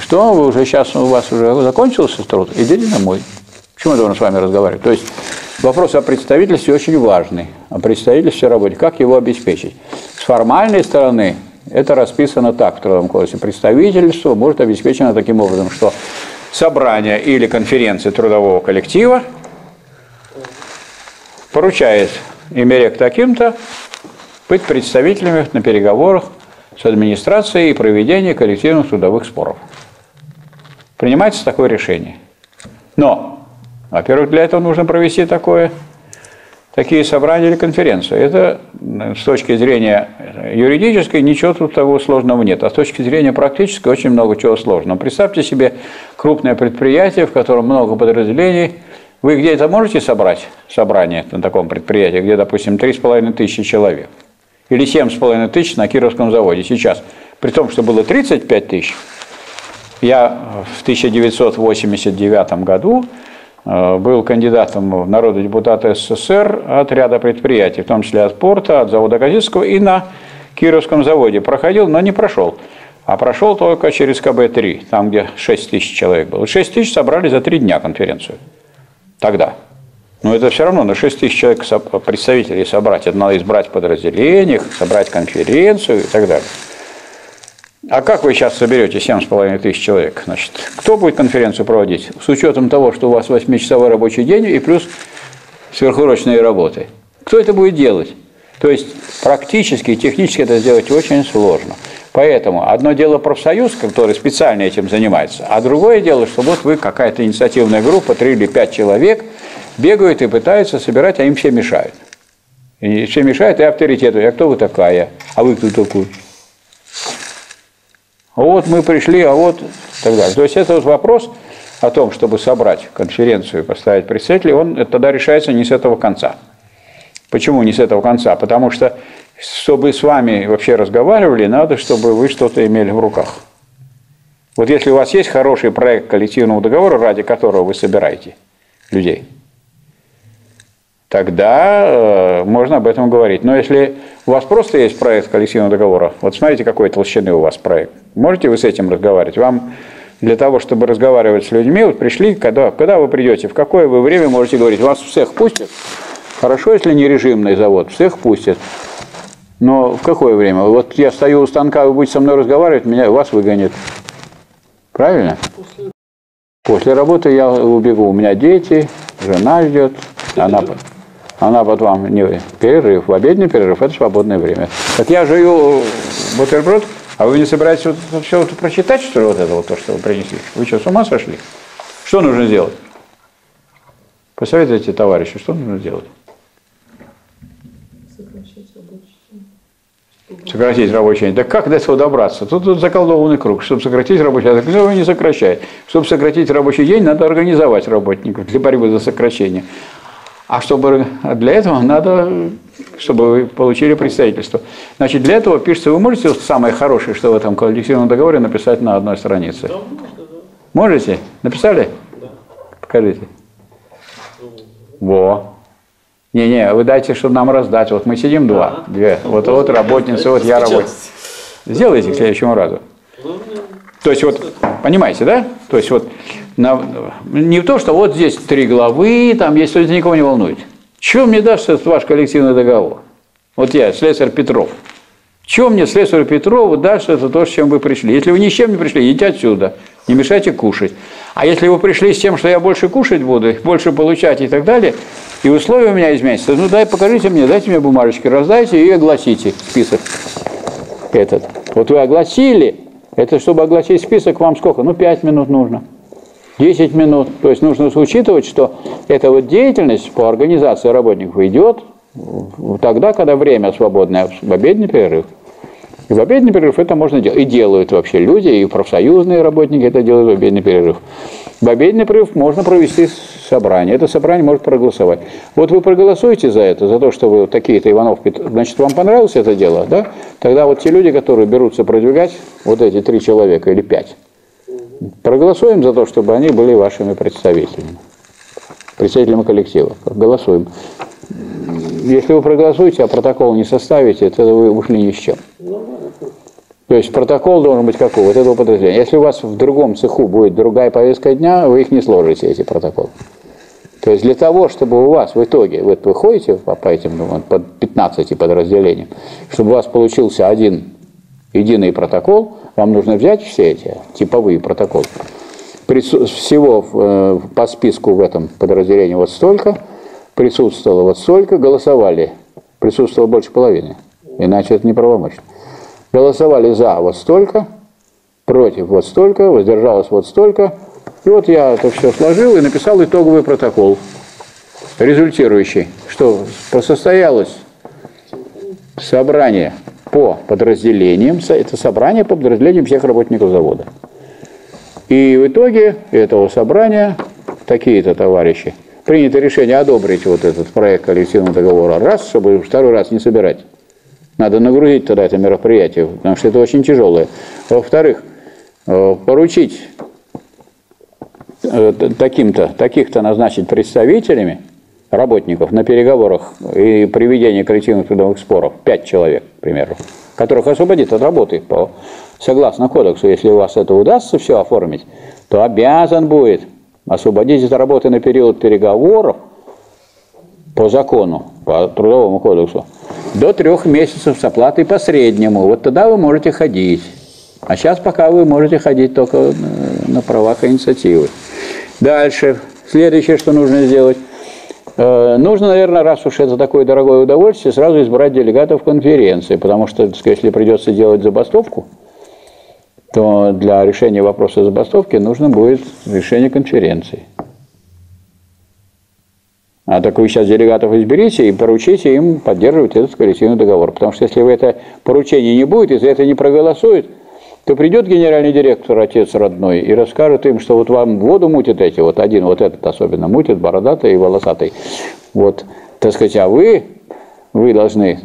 Что, вы уже сейчас, у вас уже закончился труд? Идите домой. Почему я должен с вами разговаривать? То есть вопрос о представительстве очень важный, о представительстве работы. Как его обеспечить? С формальной стороны это расписано так в Трудовом кодексе. Представительство может обеспечено таким образом, что собрание или конференция трудового коллектива поручает имерек таким-то быть представителями на переговорах с администрацией и проведении коллективных трудовых споров. Принимается такое решение. Но во-первых, для этого нужно провести такое, такие собрания или конференции. Это с точки зрения юридической ничего тут того сложного нет. А с точки зрения практической очень много чего сложного. Представьте себе крупное предприятие, в котором много подразделений. Вы где-то можете собрать собрание на таком предприятии, где, допустим, три с половиной тысячи человек? Или семь с половиной тысяч на Кировском заводе сейчас? При том, что было тридцать пять тысяч. Я в тысяча девятьсот восемьдесят девятом году... был кандидатом в народные депутаты СССР от ряда предприятий, в том числе от порта, от завода Казицкого, и на Кировском заводе проходил, но не прошел. А прошел только через КБ три, там, где шесть тысяч человек было. шесть тысяч собрали за три дня конференцию. Тогда. Но это все равно на шесть тысяч человек представителей собрать. Это надо избрать в подразделениях, собрать конференцию и так далее. А как вы сейчас соберете семь с половиной тысяч человек? Значит, кто будет конференцию проводить? С учетом того, что у вас восьмичасовой рабочий день и плюс сверхурочные работы. Кто это будет делать? То есть практически и технически это сделать очень сложно. Поэтому одно дело профсоюз, который специально этим занимается, а другое дело, что вот вы какая-то инициативная группа, три или пять человек, бегают и пытаются собирать, а им все мешают. И все мешают и авторитету. А кто вы такая? А вы кто такой? Вот мы пришли, а вот так далее. То есть это вот вопрос о том, чтобы собрать конференцию и поставить представителей, он тогда решается не с этого конца. Почему не с этого конца? Потому что, чтобы с вами вообще разговаривали, надо, чтобы вы что-то имели в руках. Вот если у вас есть хороший проект коллективного договора, ради которого вы собираете людей, тогда э, можно об этом говорить. Но если у вас просто есть проект коллективного договора, вот смотрите, какой толщины у вас проект, можете вы с этим разговаривать? Вам для того, чтобы разговаривать с людьми, вот пришли, когда, когда вы придете, в какое вы время можете говорить? Вас всех пустят? Хорошо, если не режимный завод, всех пустят. Но в какое время? Вот я стою у станка, вы будете со мной разговаривать, меня, вас выгонят. Правильно? После... После работы я убегу. У меня дети, жена ждет. Она, она потом... Не, перерыв. В обеденный перерыв – это свободное время. Так я жую бутерброд, а вы не собираетесь вот, вот, все вот прочитать, что ли, вот это вот, то, что вы принесли? Вы что, с ума сошли? Что нужно делать? Посоветуйте, товарищи, что нужно делать? Сократить рабочий день. Да как до этого добраться? Тут, тут заколдованный круг. Чтобы сократить рабочий день, никто его не сокращает. Чтобы сократить рабочий день, надо организовать работников для борьбы за сокращение. А чтобы для этого надо, чтобы вы получили представительство. Значит, для этого пишется, вы можете самое хорошее, что в этом коллективном договоре, написать на одной странице? Да, можно, да. Можете? Написали? Да. Покажите. Во. Не-не, вы дайте, чтобы нам раздать. Вот мы сидим два, ага. две. Вот, вот работница, вот я работаю. Сделайте к следующему разу. То есть вот, понимаете, да? То есть вот, на, не то, что вот здесь три главы, там есть, то есть никого не волнует. Чего мне даст ваш коллективный договор? Вот я, слесарь Петров. Чего мне слесарю Петрову даст, это то, с чем вы пришли? Если вы ни с чем не пришли, идите отсюда, не мешайте кушать. А если вы пришли с тем, что я больше кушать буду, больше получать и так далее, и условия у меня изменятся, ну дай, покажите мне, дайте мне бумажечки, раздайте и огласите список этот. Вот вы огласили, это чтобы огласить список, вам сколько? Ну, пять минут нужно, десять минут. То есть нужно учитывать, что эта вот деятельность по организации работников идет тогда, когда время свободное, в обеденный перерыв. И в обеденный перерыв это можно делать. И делают вообще люди, и профсоюзные работники это делают в обеденный перерыв. В обеденный перерыв можно провести собрание. Это собрание может проголосовать. Вот вы проголосуете за это, за то, что вы вот такие-то Ивановки, значит, вам понравилось это дело, да? Тогда вот те люди, которые берутся продвигать, вот эти три человека или пять, проголосуем за то, чтобы они были вашими представителями. Представителями коллектива. Голосуем. Если вы проголосуете, а протокол не составите, то вы ушли ни с чем. То есть протокол должен быть какой? Вот этого подразделения. Если у вас в другом цеху будет другая повестка дня, вы их не сложите, эти протоколы. То есть для того, чтобы у вас в итоге, вы ходите по этим под пятнадцати подразделениям, чтобы у вас получился один единый протокол, вам нужно взять все эти типовые протоколы. Всего по списку в этом подразделении вот столько, присутствовало вот столько, голосовали, присутствовало больше половины, иначе это неправомочно. Голосовали за вот столько, против вот столько, воздержалось вот столько. И вот я это все сложил и написал итоговый протокол, результирующий, что состоялось собрание по подразделениям, это собрание по подразделениям всех работников завода. И в итоге этого собрания такие-то товарищи принято решение одобрить вот этот проект коллективного договора раз, чтобы второй раз не собирать. Надо нагрузить тогда это мероприятие, потому что это очень тяжелое. Во-вторых, поручить таким-то, таких-то назначить представителями работников на переговорах и приведении коллективных трудовых споров, пять человек, к примеру, которых освободит от работы по, согласно кодексу. Если у вас это удастся все оформить, то обязан будет освободить от работы на период переговоров по закону, по трудовому кодексу, до трех месяцев с оплатой по среднему. Вот тогда вы можете ходить. А сейчас пока вы можете ходить только на правах инициативы. Дальше. Следующее, что нужно сделать. Нужно, наверное, раз уж это такое дорогое удовольствие, сразу избрать делегатов конференции, потому что, так сказать, если придется делать забастовку, то для решения вопроса забастовки нужно будет решение конференции. А так вы сейчас делегатов изберите и поручите им поддерживать этот коллективный договор. Потому что если вы это поручение не будет, если это не проголосует, то придет генеральный директор, отец родной, и расскажет им, что вот вам воду мутят эти, вот один вот этот особенно мутит, бородатый и волосатый. Вот, так сказать, а вы... Вы должны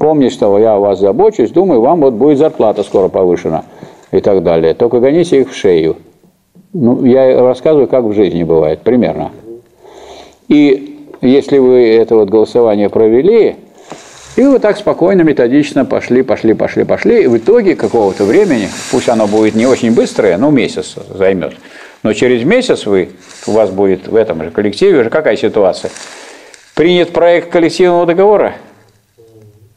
помнить, что я о вас забочусь, думаю, вам вот будет зарплата скоро повышена и так далее. Только гоните их в шею. Ну, я рассказываю, как в жизни бывает, примерно. И если вы это вот голосование провели, и вы так спокойно, методично пошли, пошли, пошли, пошли, и в итоге какого-то времени, пусть оно будет не очень быстрое, но месяц займет, но через месяц вы, у вас будет в этом же коллективе уже какая ситуация? Принят проект коллективного договора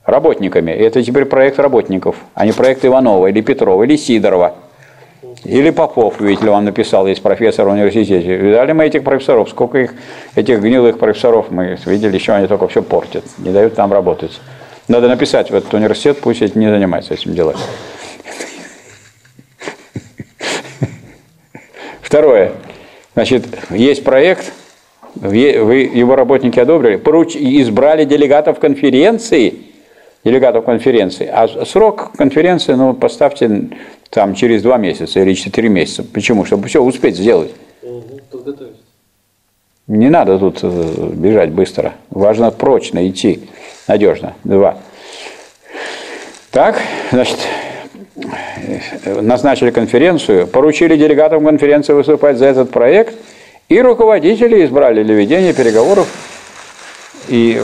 работниками. Это теперь проект работников, а не проект Иванова или Петрова или Сидорова. Или Попов, видите ли, он написал, есть профессор в университете. Видали мы этих профессоров, сколько их, этих гнилых профессоров мы видели, еще они только все портят, не дают нам работать. Надо написать в этот университет, пусть этим не занимается этим делами. Второе. Значит, есть проект, вы, его работники одобрили, поруч, избрали делегатов конференции, делегатов конференции, а срок конференции, ну, поставьте там через два месяца или четыре месяца. Почему? Чтобы все успеть сделать. Подготовить. Не надо тут бежать быстро. Важно прочно идти, надежно. Два. Так, значит, назначили конференцию, поручили делегатам конференции выступать за этот проект, и руководители избрали для ведения переговоров, и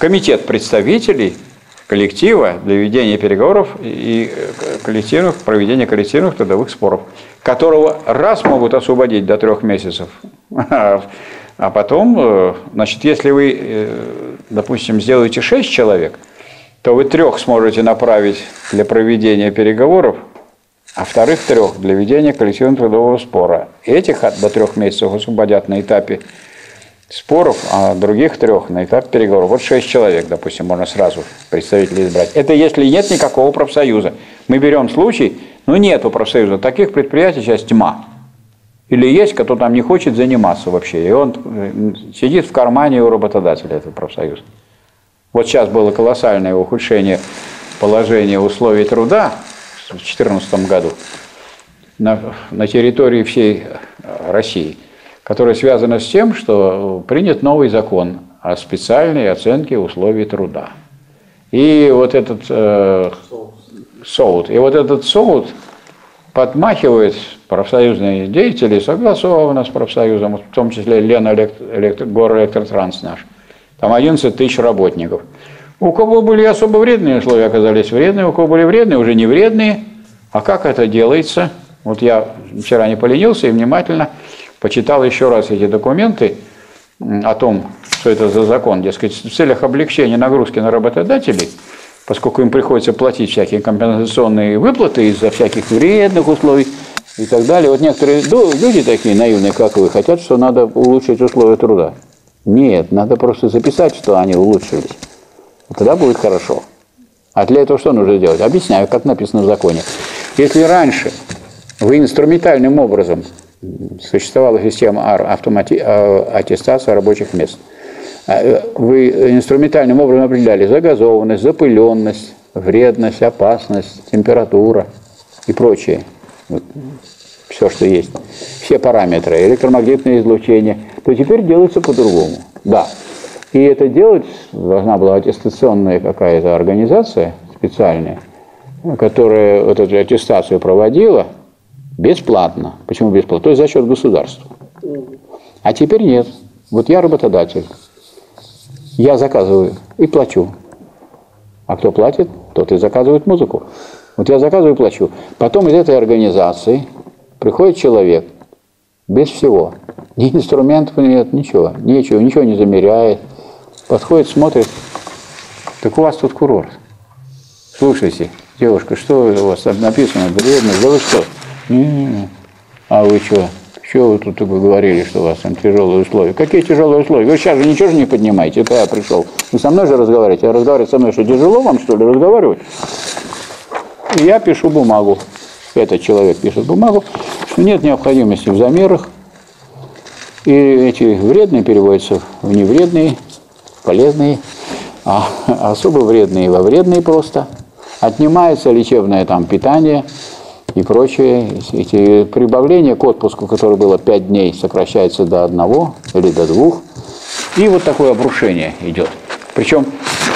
комитет представителей коллектива для ведения переговоров и коллективных, проведения коллективных трудовых споров, которого раз могут освободить до трех месяцев, а потом, значит, если вы, допустим, сделаете шесть человек, то вы трех сможете направить для проведения переговоров, а вторых трех для ведения коллективного трудового спора. Этих до трех месяцев освободят на этапе споров, а других трех на этап переговоров. Вот шесть человек, допустим, можно сразу представителей избрать. Это если нет никакого профсоюза. Мы берем случай, но нету профсоюза. Таких предприятий сейчас тьма. Или есть, кто там не хочет заниматься вообще. И он сидит в кармане у работодателя, этого профсоюза. Вот сейчас было колоссальное ухудшение положения условий труда в две тысячи четырнадцатом году на, на территории всей России, которая связана с тем, что принят новый закон о специальной оценке условий труда. И вот этот э, соут, и вот этот соут подмахивает профсоюзные деятели, согласованно с профсоюзом, в том числе Ленэлектротранс наш. Там одиннадцать тысяч работников. У кого были особо вредные условия, оказались вредные, у кого были вредные, уже не вредные. А как это делается? Вот я вчера не поленился и внимательно почитал еще раз эти документы о том, что это за закон, дескать, в целях облегчения нагрузки на работодателей, поскольку им приходится платить всякие компенсационные выплаты из-за всяких вредных условий и так далее. Вот некоторые люди такие наивные, как вы, хотят, что надо улучшить условия труда. Нет, надо просто записать, что они улучшились. Тогда будет хорошо. А для этого что нужно делать? Объясняю, как написано в законе. Если раньше вы инструментальным образом существовала система автомати... аттестации рабочих мест. Вы инструментальным образом определяли загазованность, запыленность, вредность, опасность, температура и прочее. Вот. Все, что есть. Все параметры. Электромагнитное излучение. То теперь делается по-другому. Да. И это делать должна была аттестационная какая-то организация специальная, которая вот эту аттестацию проводила. Бесплатно. Почему бесплатно? То есть за счет государства. А теперь нет. Вот я работодатель. Я заказываю и плачу. А кто платит, тот и заказывает музыку. Вот я заказываю и плачу. Потом из этой организации приходит человек без всего. Ни инструментов нет, ничего. Ничего, ничего не замеряет. Подходит, смотрит. Так у вас тут курорт. Слушайте, девушка, что у вас там написано? Вредность, да вы что? Не-не-не. А вы что? Что вы тут говорили, что у вас там тяжелые условия? Какие тяжелые условия? Вы сейчас же ничего же не поднимаете. Это я пришел. Вы со мной же разговариваете. Я разговариваю со мной, что тяжело вам, что ли, разговаривать? И я пишу бумагу. Этот человек пишет бумагу, что нет необходимости в замерах. И эти вредные переводятся в невредные, полезные, а особо вредные во вредные просто. Отнимается лечебное там питание и прочее. Эти прибавления к отпуску, которое было пять дней, сокращается до одного или до двух. И вот такое обрушение идет. Причем,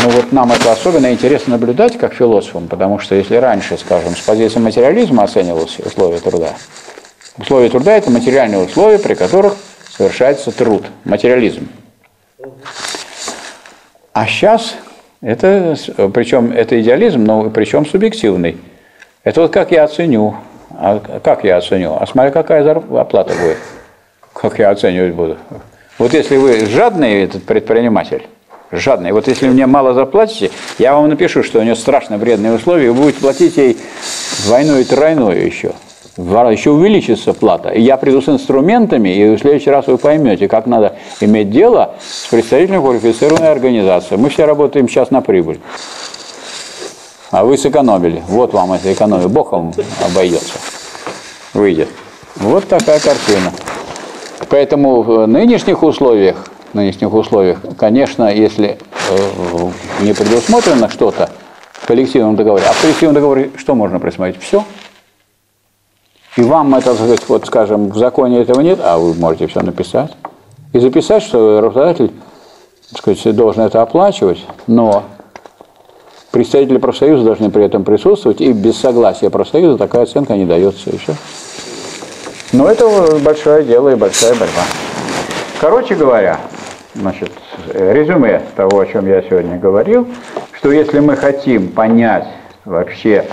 ну вот нам это особенно интересно наблюдать как философам, потому что если раньше, скажем, с позиции материализма оценивалось условия труда, условия труда – это материальные условия, при которых совершается труд, материализм. А сейчас, это, причем это идеализм, но причем субъективный. Это вот как я оценю. А как я оценю? А смотри, какая зарплата будет. Как я оценивать буду? Вот если вы жадный, этот предприниматель, жадный, вот если мне мало заплатите, я вам напишу, что у нее страшно вредные условия, и вы будете платить ей двойную и тройную еще. в два раза еще увеличится плата. И я приду с инструментами, и в следующий раз вы поймете, как надо иметь дело с представительной квалифицированной организацией. Мы все работаем сейчас на прибыль. А вы сэкономили. Вот вам эта экономия. Бог вам обойдется. Выйдет. Вот такая картина. Поэтому в нынешних условиях, в нынешних условиях, конечно, если не предусмотрено что-то в коллективном договоре, а в коллективном договоре что можно присмотреть? Все. И вам это, вот, скажем, в законе этого нет, а вы можете все написать. И записать, что работодатель, так сказать, должен это оплачивать, но представители профсоюза должны при этом присутствовать, и без согласия профсоюза такая оценка не дается еще. Но это большое дело и большая борьба. Короче говоря, значит, резюме того, о чем я сегодня говорил, что если мы хотим понять вообще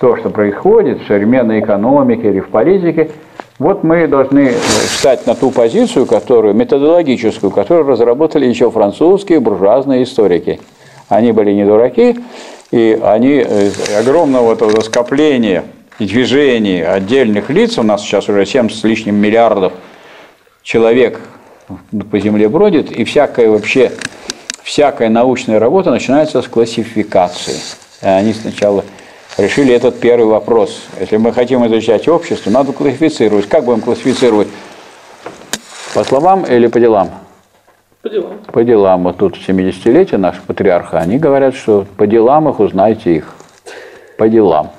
то, что происходит в современной экономике или в политике, вот мы должны встать на ту позицию, которую, методологическую, которую разработали еще французские буржуазные историки. Они были не дураки, и они из огромного этого скопления и движений отдельных лиц, у нас сейчас уже семьдесят с лишним миллиардов человек по земле бродит, и всякая вообще, всякая научная работа начинается с классификации. И они сначала решили этот первый вопрос. Если мы хотим изучать общество, надо классифицировать. Как будем классифицировать? По словам или по делам? По делам. По делам. Вот тут семидесятилетие наших патриарха, они говорят, что по делам их узнайте их. По делам.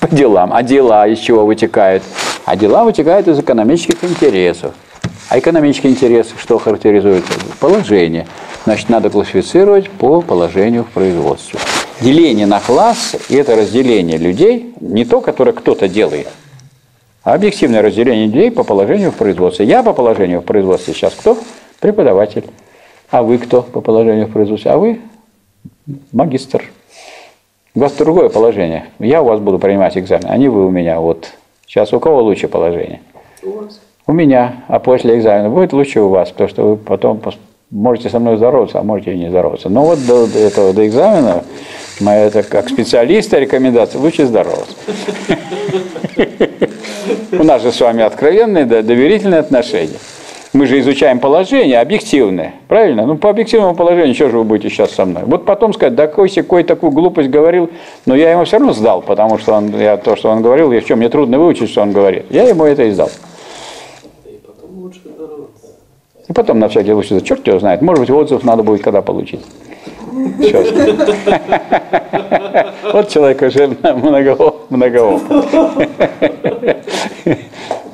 По делам. А дела из чего вытекают? А дела вытекают из экономических интересов. А экономические интересы что характеризуют? Положение. Значит, надо классифицировать по положению в производстве. Деление на классы – и это разделение людей, не то, которое кто-то делает, а объективное разделение людей по положению в производстве. Я по положению в производстве сейчас кто? Преподаватель. А вы кто по положению в производстве? А вы магистр. У вас другое положение. Я у вас буду принимать экзамен, а не вы у меня. Вот сейчас у кого лучше положение? У вас. У меня. А после экзамена будет лучше у вас, потому что вы потом можете со мной здороваться, а можете и не здороваться. Но вот до, до этого, до экзамена, моя, это как специалиста рекомендация, лучше здороваться. У нас же с вами откровенные, доверительные отношения. Мы же изучаем положение объективное, правильно? Ну, по объективному положению, что же вы будете сейчас со мной? Вот потом сказать, да кой-сякой такую глупость говорил, но я ему все равно сдал, потому что он, я, то, что он говорил, и в чем мне трудно выучить, что он говорит. Я ему это и сдал. И потом на всякий случай, черт его знает, может быть, отзыв надо будет когда получить. Черт. Вот человек уже многоопытный.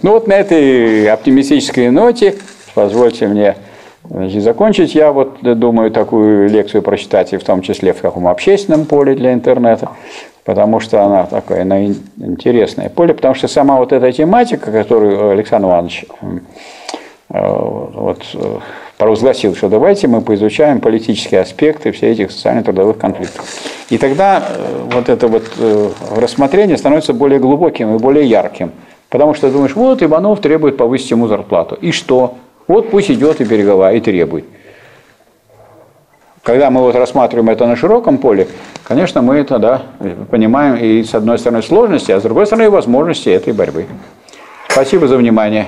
Ну вот на этой оптимистической ноте, позвольте мне закончить. Я вот думаю такую лекцию прочитать и в том числе в каком общественном поле для интернета, потому что она такая, она интересное поле, потому что сама вот эта тематика, которую Александр Иванович вот провозгласил, что давайте мы поизучаем политические аспекты всех этих социально-трудовых конфликтов. И тогда вот это вот рассмотрение становится более глубоким и более ярким. Потому что думаешь, вот Иванов требует повысить ему зарплату. И что? Вот пусть идет и переговаривает, и требует. Когда мы вот рассматриваем это на широком поле, конечно, мы тогда понимаем и с одной стороны сложности, а с другой стороны возможности этой борьбы. Спасибо за внимание.